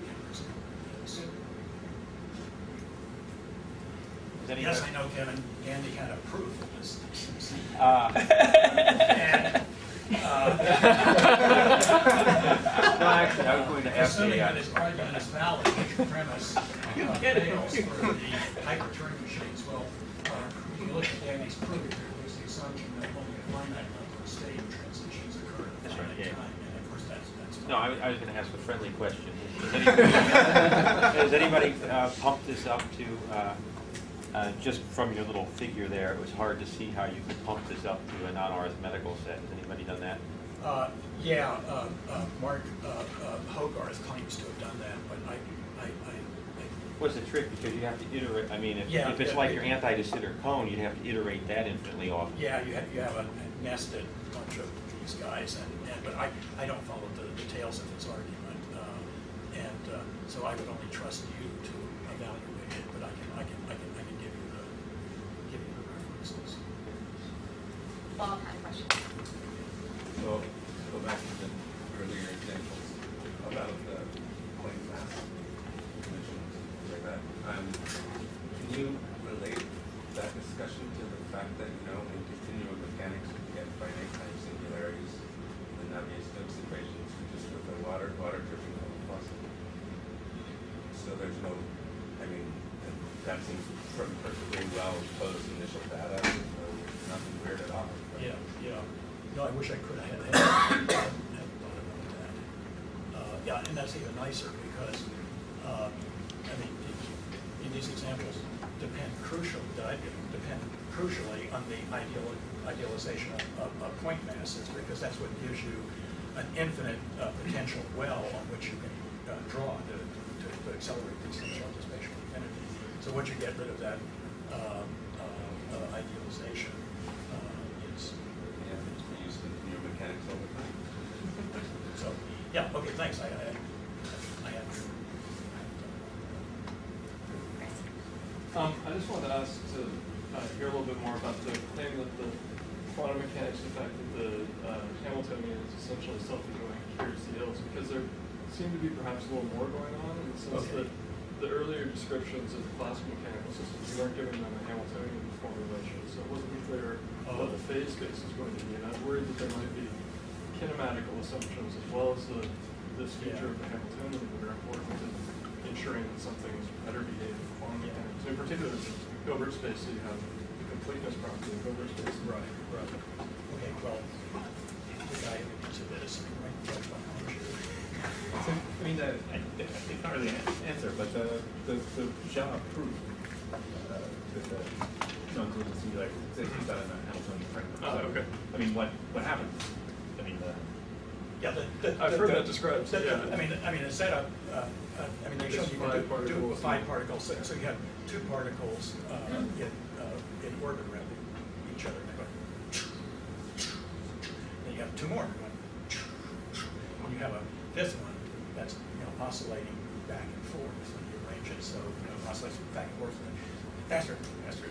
counterexample. Yes, I know Kevin Gandy had a proof of this thesis. No, actually, I was going to ask you. Assuming this argument is valid, which premise fails for the hyper-Turing machines. Well, if you look at Gandy's proof, there's the assumption that only a finite number of state transitions occur at a finite time. And of course, that's. No, I was going to ask a friendly question. Has anybody pumped this up to? Just from your little figure there, it was hard to see how you could pump this up to a non-arithmetical set. Has anybody done that? Mark Hogarth claims to have done that, but I what's the trick? Because you have to iterate. I mean, if it's like your anti-de Sitter cone, you'd have to iterate that infinitely often. Yeah, you have a nested bunch of these guys, but I don't follow the details of his argument, so I would only trust you to evaluate it. But I can give you the references. Bob had a question. So go back to the earlier examples about the point mass dimensions and like that. Can you relate that discussion to the fact that in continual mechanics we get finite time singularities, the Navier-Stokes equations, just with the water dripping on the faucet? So there's no, that seems perfectly well posed initial data, so nothing weird at all. Yeah. No, I wish I could have had thought about that. And that's even nicer because, in these examples, depend crucially on the idealization of point masses, because that's what gives you an infinite potential well on which you can draw to accelerate these things out to spatial infinity. So once you get rid of that idealization, it's been used in your mechanics all the time. So okay, thanks. I have. I just wanted to ask to hear a little bit more about the claim that the quantum mechanics, in fact, that the Hamiltonian is essentially self-evaluating cures the ills, because there seemed to be perhaps a little more going on in the sense that the earlier descriptions of the classical mechanical systems, you weren't giving them a Hamiltonian formulation, so it wasn't clear what the phase space is going to be. And I was worried that there might be kinematical assumptions as well as the, this feature of the Hamiltonian that are important in ensuring that something's better behaved on the end. So in particular, Hilbert space, so you have the completeness property of Hilbert space. Right, right. Okay, well, the guy who gets into this, so, I mean, I can't really answer, but the job proved that the non-includency like exists out in a Hamiltonian framework. Oh, okay. I mean, what happens? I mean, I've heard that described. I mean, a setup. I mean, they show you can do five particles, so you have two particles in orbit around each other. Then you have two more. And you have a fifth one that's oscillating back and forth when you arrange it, so oscillates back and forth faster and faster.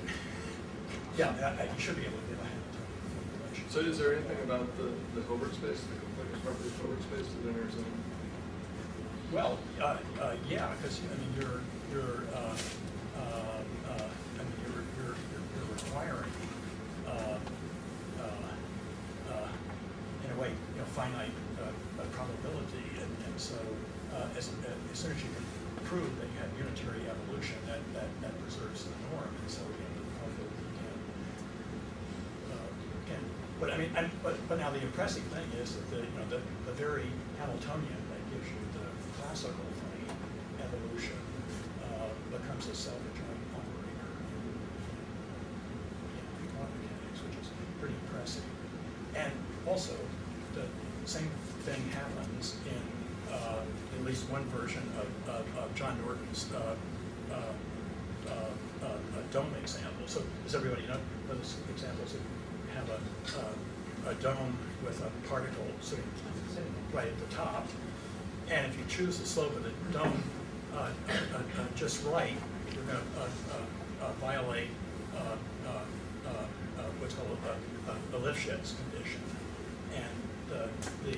Yeah, you should be able to do that. So is there anything about the Hilbert space, the completeness property of Hilbert space that enters in? Well, yeah, because I mean you're requiring in a way finite probability, and so as soon as you can prove that you have unitary evolution, that preserves the norm, and so But I mean, but now the impressive thing is that the very Hamiltonian that gives you the classical thing, evolution, becomes a self-adjoint operator in quantum mechanics, which is pretty impressive. And also, the same thing happens in at least one version of John Norton's dome example. So does everybody know those examples? Have a dome with a particle sitting right at the top, and if you choose the slope of the dome just right, you're going to violate what's called the Lifshitz condition, and the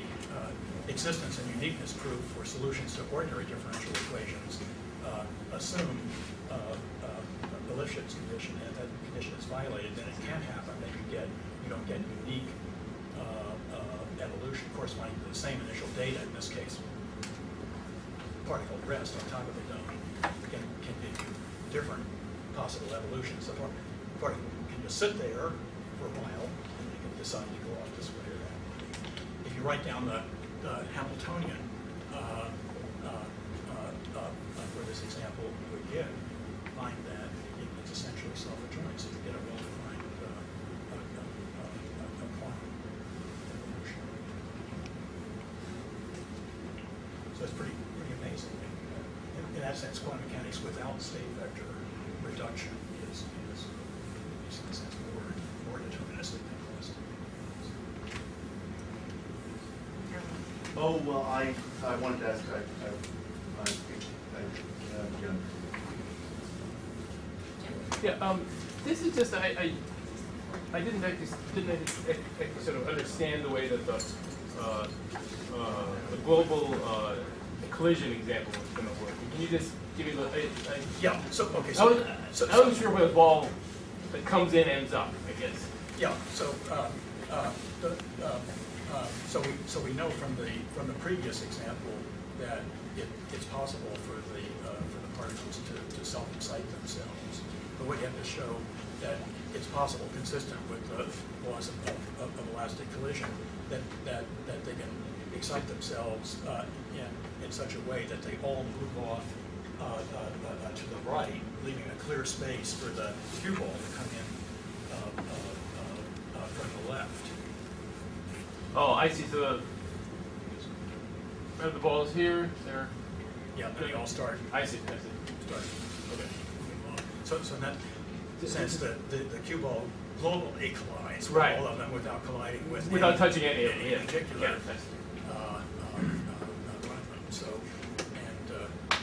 existence and uniqueness proof for solutions to ordinary differential equations assume the Lifshitz condition, and if that condition is violated, then it can happen that you don't get unique evolution corresponding to the same initial data. In this case, particle rest on top of the dome can give you different possible evolutions. So the particle can just sit there for a while, and they can decide to go off this way or that. If you write down the Hamiltonian for this example, you would get find that it's essentially self-adjoint, so you get a well-defined quantum evolution. So it's pretty amazing. In that sense, quantum mechanics without state vector reduction is in a sense, more deterministic than classical mechanics. Oh, well, I wanted to ask, I think yeah, this is just I didn't sort of understand the way that the global collision example was going to work. Can you just give me the? Yeah. So okay. So I wasn't sure where the ball that comes in ends up, I guess. Yeah. So we know from the previous example that it's possible for the particles to self-excite themselves. But we have to show that it's possible, consistent with the laws of elastic collision, that they can excite themselves in such a way that they all move off to the right, leaving a clear space for the cue ball to come in from the left. Oh, I see. So the ball is here. There. Yeah. Then they all start. I see. Start. Okay. So in that sense, the cue ball globally collides, right, all of them without colliding with without touching any of them in particular. Yeah. One of them. So and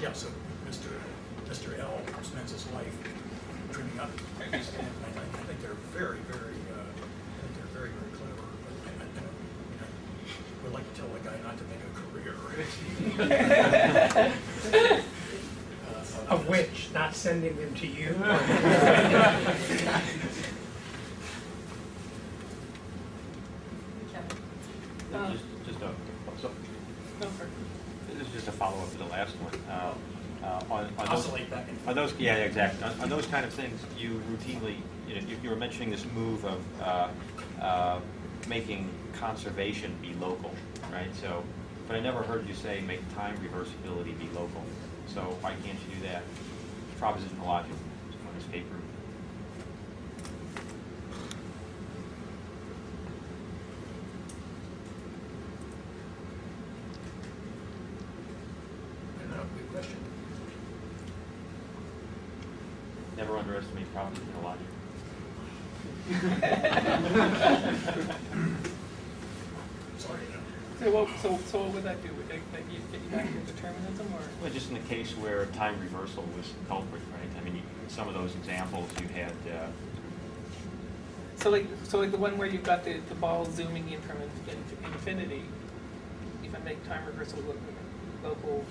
yeah, so Mr. L spends his life dreaming up. And I think they're very, very clever. But I would like to tell a guy not to make a career. Of which, not sending them to you. This is just a follow-up to the last one. On oscillate back and forth. Yeah, exactly. On those kind of things, you routinely, you were mentioning this move of making conservation be local, right? So, but I never heard you say make time reversibility be local. So why can't you do that? Propositional logic, just an escape route. Good question. Never underestimate propositional logic. Sorry. So what would that do? Would that get you back to determinism, or? Well, just in the case where time reversal was the culprit, right? I mean, in some of those examples you had. So like the one where you've got the ball zooming in from infinity. If I make time reversal local,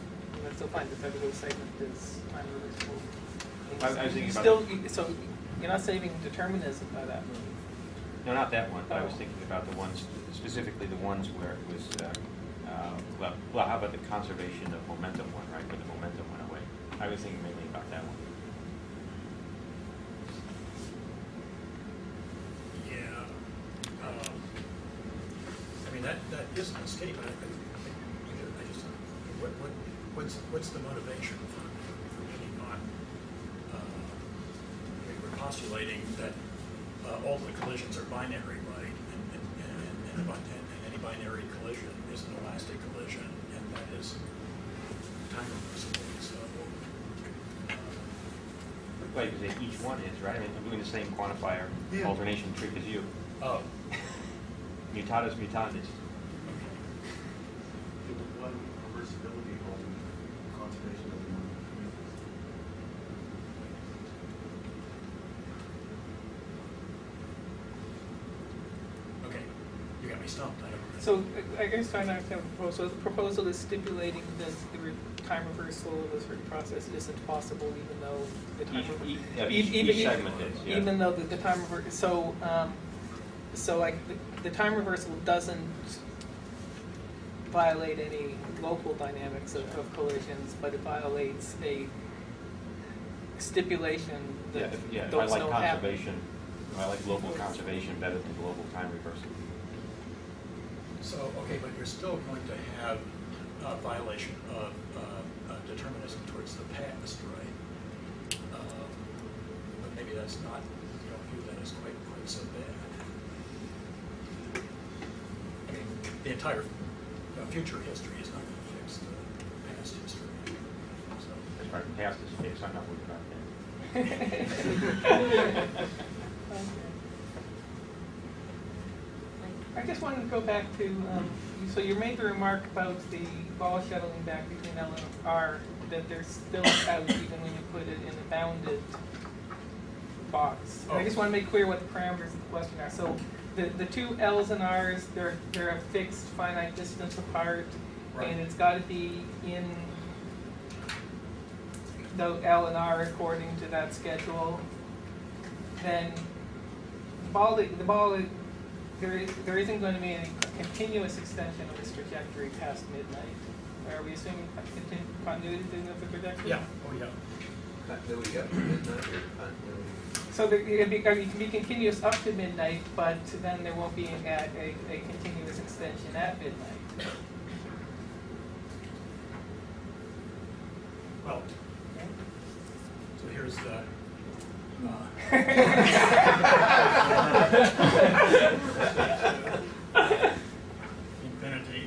I still find this every little segment is time reversible. I was thinking so you're not saving determinism by that move. No, not that one. But I was thinking about the ones, specifically the ones where it was, well, how about the conservation of momentum one, right, where the momentum went away? I was thinking mainly about that one. Yeah. I mean, that is an escape. I just, what's the motivation for really not we're postulating that all the collisions are binary, right? And any binary collision is an elastic collision, and that is time reversible. So, right, because each one is, right? I mean, I'm doing the same quantifier alternation trick as you. Oh. Mutatis mutandis. Okay. The one reversibility of the conservation of the one. So I guess trying to understand the proposal. The proposal is stipulating that the time reversal of this sort of process isn't possible, even though the time even though the time reversal. So so like the time reversal doesn't violate any local dynamics of collisions, but it violates a stipulation that those don't happen. I like local conservation better than global time reversal. So, okay, but you're still going to have a violation of determinism towards the past, right? But maybe that's not, you don't view that as quite so bad. I mean, the entire future history is not going to fix the past history. So. As far as the past is fixed, I'm not worried about that. I just wanted to go back to, so you made the remark about the ball shuttling back between L and R, that they're still out even when you put it in a bounded box. And I just want to make clear what the parameters of the question are. So the two L's and R's, they're a fixed finite distance apart, right. And it's got to be in the L and R according to that schedule. Then the ball there isn't going to be any continuous extension of this trajectory past midnight. Are we assuming continuity of the trajectory? Yeah. Oh, yeah. Continuity up to midnight or continuity? So it can be continuous up to midnight, but then there won't be a continuous extension at midnight. Well, okay. So here's the... infinity.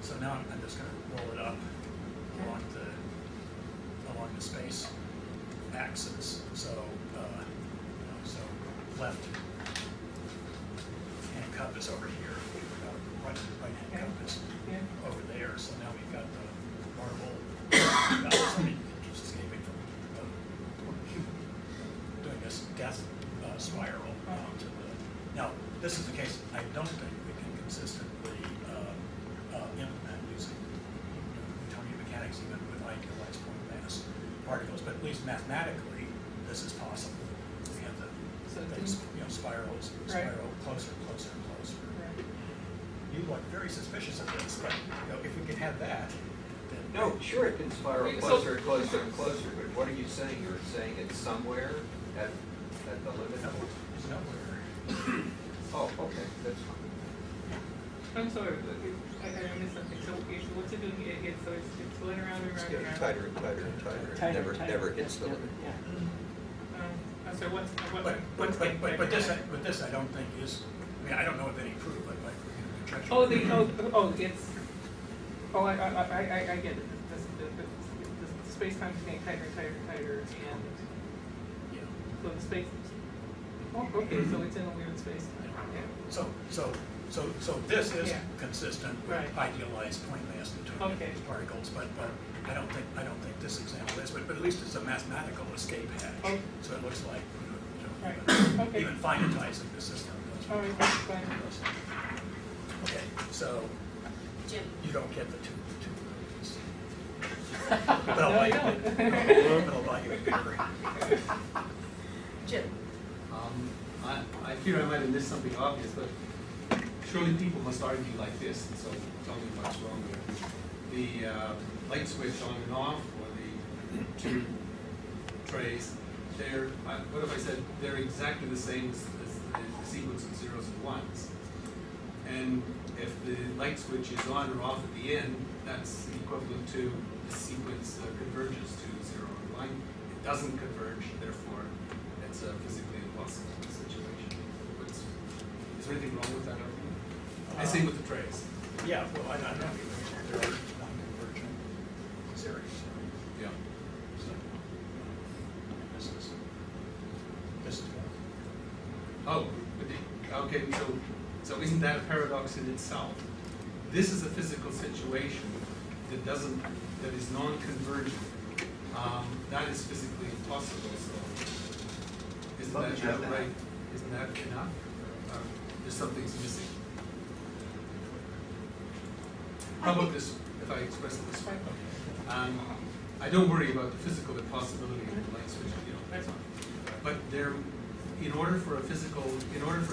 So now I'm just going to roll it up along the space axis. So so left hand compass over here, right hand compass over there. So now we've got the marble. Death spiral to the. Now, this is the case I don't think we can consistently implement using Newtonian mechanics, even with idealized point mass. least mathematically, this is possible. We have the things, you know, spiral closer and closer and closer. Right. You look very suspicious of this, but you know, if we can have that. No, sure, it can spiral closer and closer and closer, but what are you saying? You're saying it's somewhere at the limit? No, it's nowhere. Oh, okay, that's fine. I'm sorry, I missed something. So what's it doing here again? So it's going around and around. It's getting tighter and tighter and tighter. It never hits the limit. Yeah. So but this I don't think is, I mean, I don't know of any proof, but like, I get it. The space-time is getting tighter and tighter and tighter, and yeah. So the space. Oh, okay. So it's in a weird space-time. Yeah. So this is consistent with idealized point mass Newtonian particles, but I don't think this example is. But at least it's a mathematical escape hatch. Oh. So it looks like even finitizing the system. All right. Fine. Okay. So. You don't get the two movies. But I'll buy you a paper. Jim. I fear I might have missed something obvious, but surely people must argue like this, and so tell me what's wrong here. The light switch on and off, or the two trays, what if I said they're exactly the same as the sequence of zeros and ones? And if the light switch is on or off at the end, that's equivalent to the sequence that converges to zero and one. It doesn't converge, therefore, it's a physically impossible situation. Is there anything wrong with that argument? I see with the trays. Yeah, well, I don't know. There are non-convergent series. Yeah. So, this is one. Oh, okay, so isn't that a paradox in itself? This is a physical situation that doesn't, that is non-convergent. That is physically impossible. So isn't that right? Isn't that enough? There's something's missing. How about this? If I express it this way, I don't worry about the physical impossibility of the light switch. You know, that's fine. But there. In order for a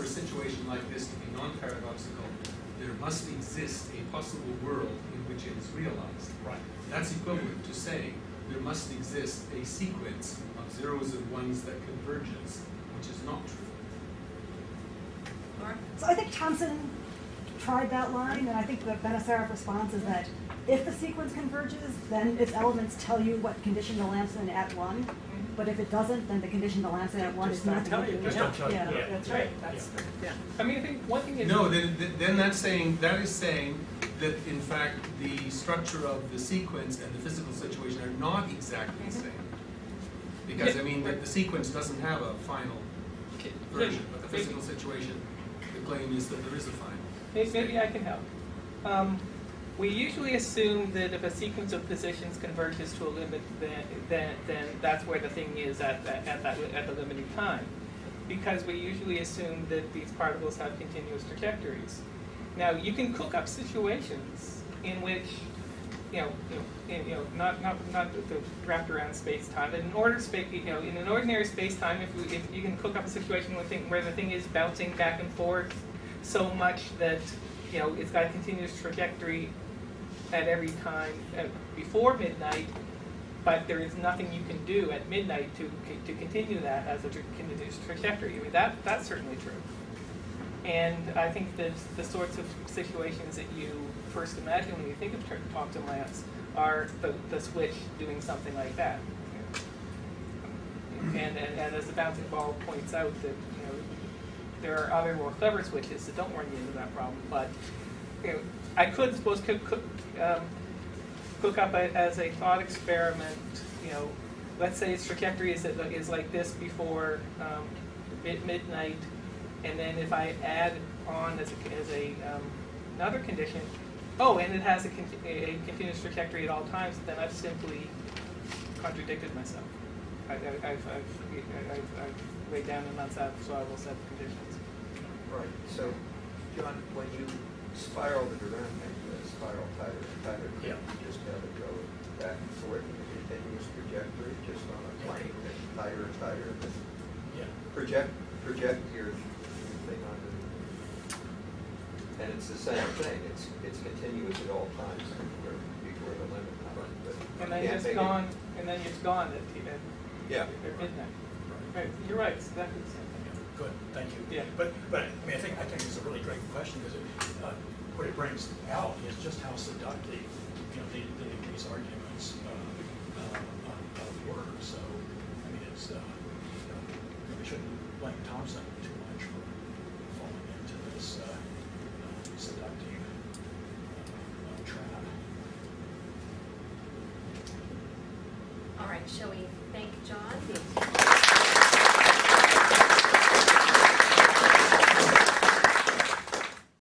situation like this to be non-paradoxical, there must exist a possible world in which it is realized. Right. That's equivalent to saying there must exist a sequence of zeros and ones that converges, which is not true. So I think Thomson tried that line, and I think the Benacerraf response is that if the sequence converges, then its elements tell you what condition the lamp's in at one. But if it doesn't, then the condition the lamp's in at one is not telling you. Yeah, that's right. That's, yeah. I mean, I think one thing is... No, then that's saying, that is saying that, in fact, the structure of the sequence and the physical situation are not exactly the same. Because, I mean, the sequence doesn't have a final version. But the physical situation, the claim is that there is a final. Maybe I can help. We usually assume that if a sequence of positions converges to a limit, then that's where the thing is at the limiting time, because we usually assume that these particles have continuous trajectories. Now you can cook up situations in which, not the wrapped around space time. But in an ordinary space time, if you can cook up a situation where the thing is bouncing back and forth so much that it's got a continuous trajectory at every time before midnight, but there is nothing you can do at midnight to continue that as a continuous trajectory. I mean, that's certainly true. And I think that the sorts of situations that you first imagine when you think of Thomson lamps are the switch doing something like that. And as the bouncing ball points out, that there are other more clever switches that don't run into that problem, but I could cook up as a thought experiment. Let's say its trajectory is like this before midnight, and then if I add on as another condition, and it has a continuous trajectory at all times, then I've simply contradicted myself. I've laid down an unsatisfiable set of conditions. Right. So, John, when you spiraled it around, make the spiral tighter and tighter, you just had it go back and forth. It continuous trajectory, just on a plane that's tighter and tighter. Yeah. Project your thing onto the, and it's the same thing. It's continuous at all times before the limit. But and then it's gone. It. And then it's gone at midnight. Right. Right. You're right. So that makes sense. Good. Thank you. Yeah. But I mean, I think it's a really great question because what it brings out is just how seductive these arguments were. So I mean, it's we shouldn't blame Thomson too much for falling into this seductive trap. All right. Shall we thank John?